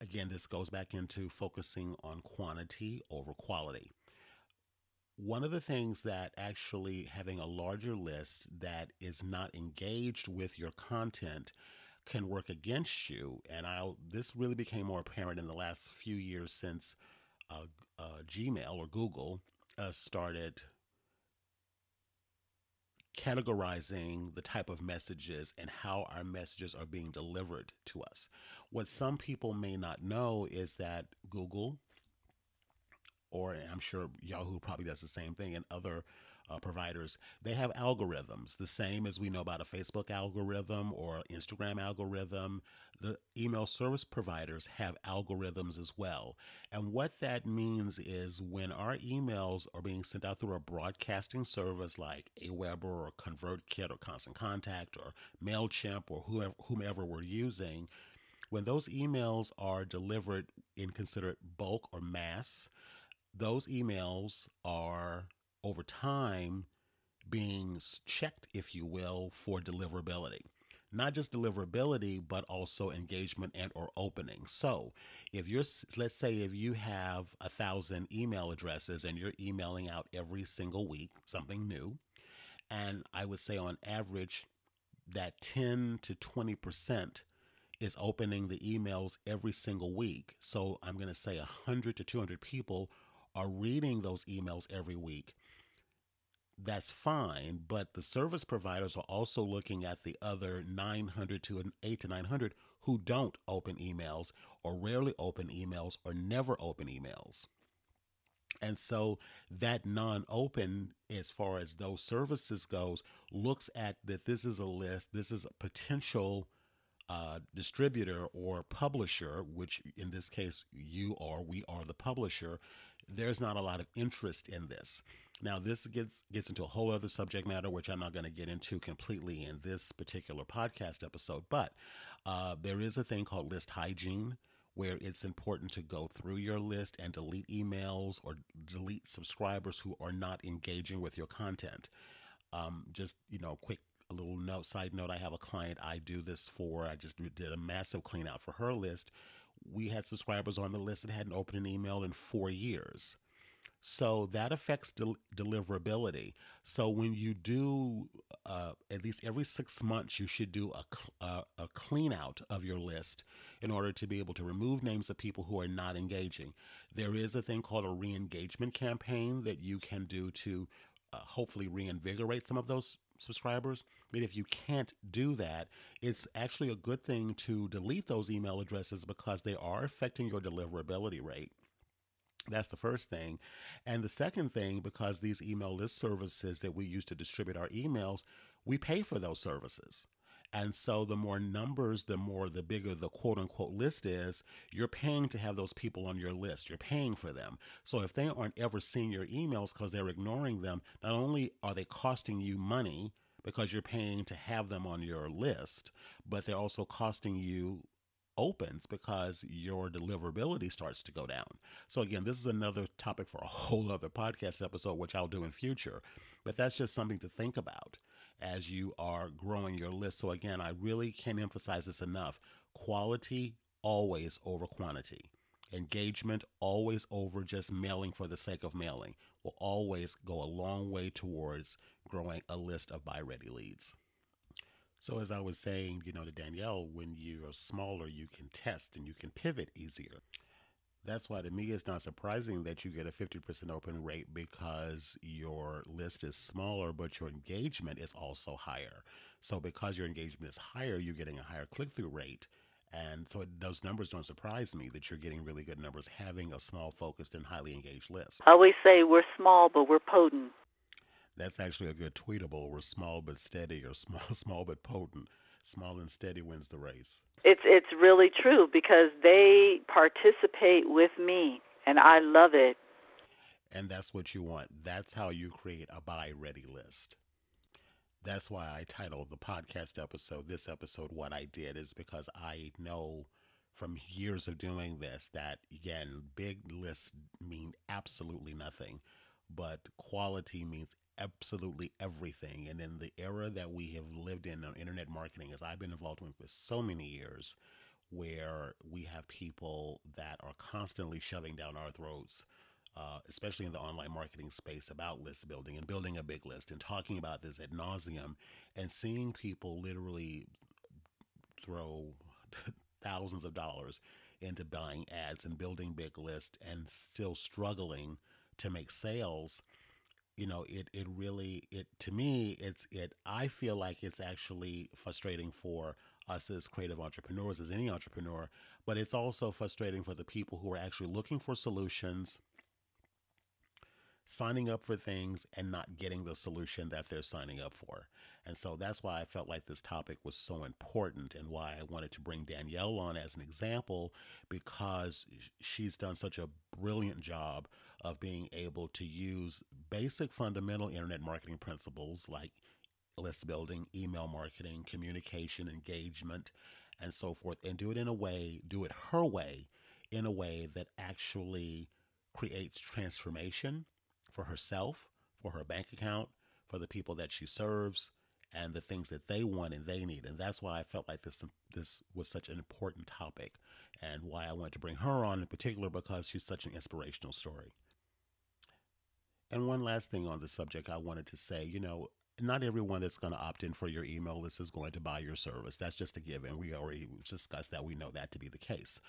Again, this goes back into focusing on quantity over quality. One of the things that actually having a larger list that is not engaged with your content can work against you. And I'll, this really became more apparent in the last few years since uh, uh, Gmail or Google uh, started categorizing the type of messages and how our messages are being delivered to us. What some people may not know is that Google or I'm sure Yahoo probably does the same thing, and other uh, providers, they have algorithms, the same as we know about a Facebook algorithm or Instagram algorithm. The email service providers have algorithms as well. And what that means is when our emails are being sent out through a broadcasting service like Aweber or ConvertKit or Constant Contact or MailChimp or whoever, whomever we're using, when those emails are delivered in considered bulk or mass, those emails are over time being checked, if you will, for deliverability. Not just deliverability, but also engagement and or opening. So if you're, let's say if you have a thousand email addresses and you're emailing out every single week something new, and I would say on average that ten to twenty percent is opening the emails every single week. So I'm going to say one hundred to two hundred people are reading those emails every week. That's fine, but the service providers are also looking at the other nine hundred to eight to nine hundred who don't open emails or rarely open emails or never open emails. And so that non-open, as far as those services goes, looks at that this is a list, this is a potential Uh, distributor or publisher, which in this case you are, we are the publisher. There's not a lot of interest in this. Now this gets gets into a whole other subject matter, which I'm not going to get into completely in this particular podcast episode, but uh, there is a thing called list hygiene, where it's important to go through your list and delete emails or delete subscribers who are not engaging with your content. Um, just, you know, quick A little note, side note, I have a client I do this for. I just did a massive clean out for her list. We had subscribers on the list that hadn't opened an email in four years. So that affects del- deliverability. So when you do, uh, at least every six months, you should do a, cl- uh, a clean out of your list in order to be able to remove names of people who are not engaging. There is a thing called a re-engagement campaign that you can do to uh, hopefully reinvigorate some of those subscribers. But if you can't do that, it's actually a good thing to delete those email addresses because they are affecting your deliverability rate. That's the first thing. And the second thing, because these email list services that we use to distribute our emails, we pay for those services. And so the more numbers, the more, the bigger the quote unquote list is, you're paying to have those people on your list. You're paying for them. So if they aren't ever seeing your emails because they're ignoring them, not only are they costing you money because you're paying to have them on your list, but they're also costing you opens because your deliverability starts to go down. So again, this is another topic for a whole other podcast episode, which I'll do in future, but that's just something to think about as you are growing your list. So again, I really can't emphasize this enough. Quality always over quantity. Engagement always over just mailing for the sake of mailing will always go a long way towards growing a list of buy-ready leads. So as I was saying, you know, to Danielle, when you're smaller, you can test and you can pivot easier. That's why to me it's not surprising that you get a fifty percent open rate because your list is smaller, but your engagement is also higher. So because your engagement is higher, you're getting a higher click-through rate. And so those numbers don't surprise me that you're getting really good numbers having a small, focused, and highly engaged list. I always say we're small, but we're potent. That's actually a good tweetable. We're small but steady, or small, small but potent. Small and steady wins the race. It's it's really true because they participate with me, and I love it. And that's what you want. That's how you create a buy-ready list. That's why I titled the podcast episode, this episode, What I Did, is because I know from years of doing this that, again, big lists mean absolutely nothing, but quality means everything. Absolutely everything. And in the era that we have lived in on internet marketing, as I've been involved with for so many years, where we have people that are constantly shoving down our throats, uh, especially in the online marketing space, about list building and building a big list and talking about this ad nauseum and seeing people literally throw thousands of dollars into buying ads and building big lists and still struggling to make sales. You know, it, it really, it, to me, it's, it, I feel like it's actually frustrating for us as creative entrepreneurs, as any entrepreneur, but it's also frustrating for the people who are actually looking for solutions signing up for things and not getting the solution that they're signing up for. And so that's why I felt like this topic was so important and why I wanted to bring Danielle on as an example, because she's done such a brilliant job of being able to use basic fundamental internet marketing principles like list building, email marketing, communication, engagement, and so forth, and do it in a way, do it her way, in a way that actually creates transformation for herself, for her bank account, for the people that she serves, and the things that they want and they need. And that's why I felt like this this was such an important topic, and why I wanted to bring her on in particular, because she's such an inspirational story. And one last thing on the subject, I wanted to say, you know, not everyone that's going to opt in for your email list is going to buy your service. That's just a given. We already discussed that. We know that to be the case.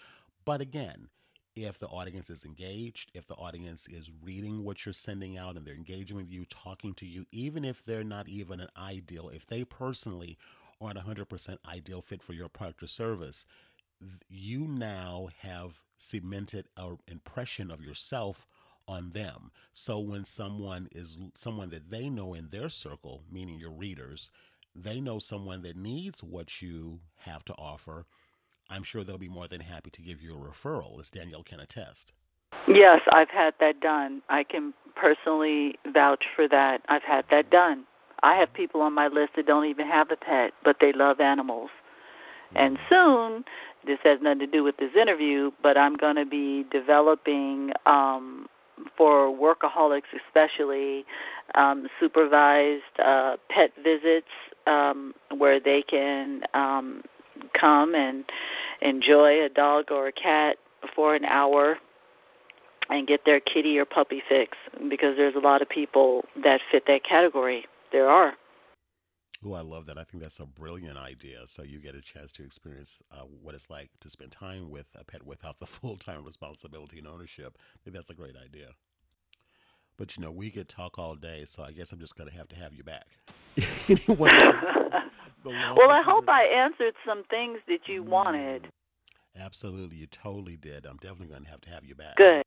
But again, if the audience is engaged, if the audience is reading what you're sending out and they're engaging with you, talking to you, even if they're not even an ideal, if they personally aren't one hundred percent ideal fit for your product or service, you now have cemented an impression of yourself on them. So when someone is someone that they know in their circle, meaning your readers, they know someone that needs what you have to offer, I'm sure they'll be more than happy to give you a referral, as Danielle can attest. Yes, I've had that done. I can personally vouch for that. I've had that done. I have people on my list that don't even have a pet, but they love animals. And soon, this has nothing to do with this interview, but I'm going to be developing um, for workaholics especially, um, supervised uh, pet visits um, where they can um, come and enjoy a dog or a cat for an hour and get their kitty or puppy fix, because there's a lot of people that fit that category. There are. Oh, I love that. I think that's a brilliant idea. So you get a chance to experience uh, what it's like to spend time with a pet without the full-time responsibility and ownership. I think that's a great idea. But, you know, we could talk all day, so I guess I'm just going to have to have you back. Well, I hope I answered some things that you wanted. Absolutely. You totally did. I'm definitely going to have to have you back. Good.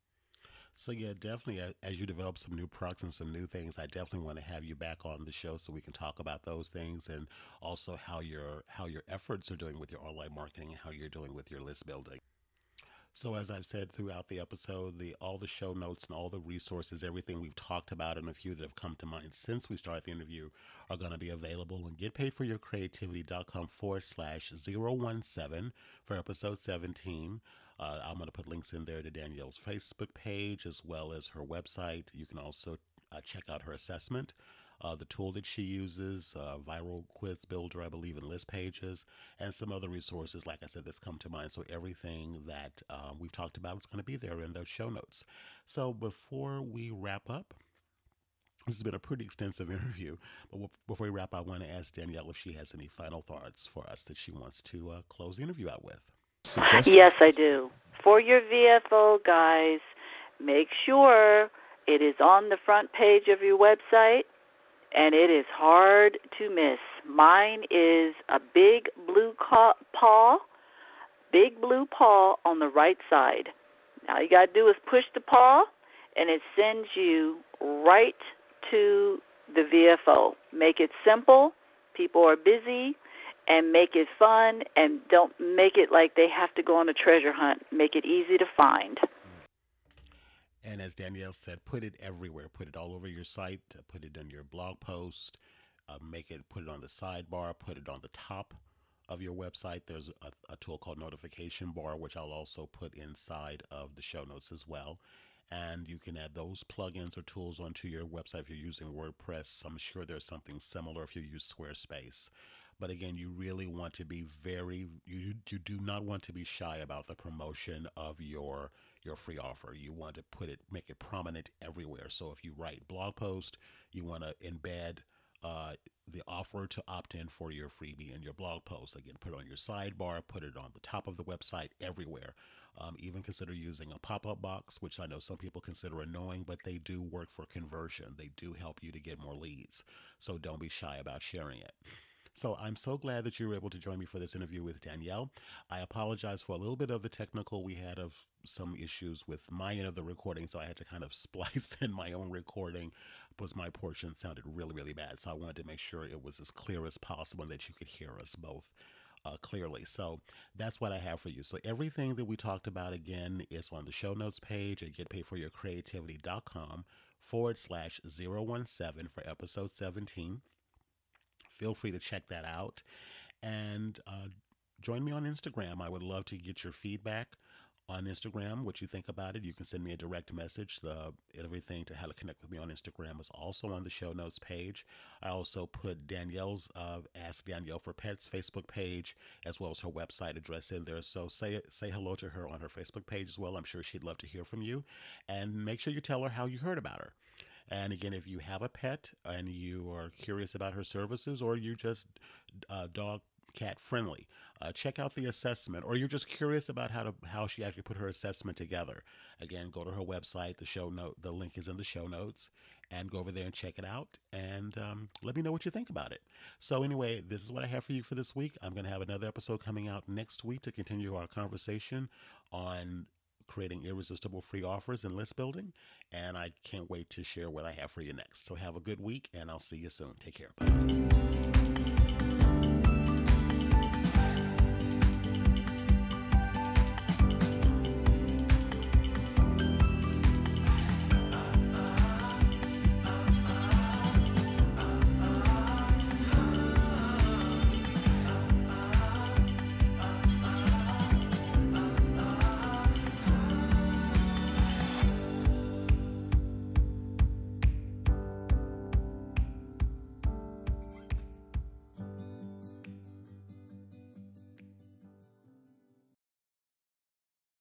So, yeah, definitely, as you develop some new products and some new things, I definitely want to have you back on the show so we can talk about those things, and also how your how your efforts are doing with your online marketing and how you're doing with your list building. So, as I've said throughout the episode, the all the show notes and all the resources, everything we've talked about and a few that have come to mind since we started the interview are going to be available on getpaidforyourcreativity.com forward slash 017 for episode seventeen. Uh, I'm going to put links in there to Danielle's Facebook page as well as her website. You can also uh, check out her assessment, uh, the tool that she uses, uh, Viral Quiz Builder, I believe, and List Pages, and some other resources, like I said, that's come to mind. So everything that uh, we've talked about is going to be there in those show notes. So before we wrap up, this has been a pretty extensive interview, but we'll, before we wrap, I want to ask Danielle if she has any final thoughts for us that she wants to uh, close the interview out with. Yes, I do. For your V F O, guys, make sure it is on the front page of your website, and it is hard to miss. Mine is a big blue paw, big blue paw on the right side. All you got to do is push the paw, and it sends you right to the V F O. Make it simple. People are busy. And make it fun, and don't make it like they have to go on a treasure hunt. Make it easy to find. And as Danielle said, put it everywhere. Put it all over your site. Put it on your blog post. Uh, make it. Put it on the sidebar. Put it on the top of your website. There's a, a tool called Notification Bar, which I'll also put inside of the show notes as well. And you can add those plugins or tools onto your website if you're using WordPress. I'm sure there's something similar if you use Squarespace. But again, you really want to be very, you, you do not want to be shy about the promotion of your your free offer. You want to put it, make it prominent everywhere. So if you write blog post, you want to embed uh, the offer to opt in for your freebie in your blog post. Again, put it on your sidebar, put it on the top of the website, everywhere. Um, even consider using a pop-up box, which I know some people consider annoying, but they do work for conversion. They do help you to get more leads. So don't be shy about sharing it. So I'm so glad that you were able to join me for this interview with Danielle. I apologize for a little bit of the technical. We had of some issues with my end of the recording, so I had to kind of splice in my own recording because my portion sounded really, really bad. So I wanted to make sure it was as clear as possible and that you could hear us both uh, clearly. So that's what I have for you. So everything that we talked about, again, is on the show notes page at getpaidforyourcreativity.com forward slash 017 for episode seventeen. Feel free to check that out and uh, join me on Instagram. I would love to get your feedback on Instagram, what you think about it. You can send me a direct message. The everything to how to connect with me on Instagram is also on the show notes page. I also put Danielle's uh, Ask Danielle for Pets Facebook page as well as her website address in there. So say say hello to her on her Facebook page as well. I'm sure she'd love to hear from you, and make sure you tell her how you heard about her. And again, if you have a pet and you are curious about her services, or you just uh, dog cat friendly, uh, check out the assessment, or you're just curious about how to how she actually put her assessment together. Again, go to her website. The show note, the link is in the show notes, and go over there and check it out. And um, let me know what you think about it. So anyway, this is what I have for you for this week. I'm going to have another episode coming out next week to continue our conversation on creating irresistible free offers and list building. And I can't wait to share what I have for you next. So have a good week, and I'll see you soon. Take care. Bye.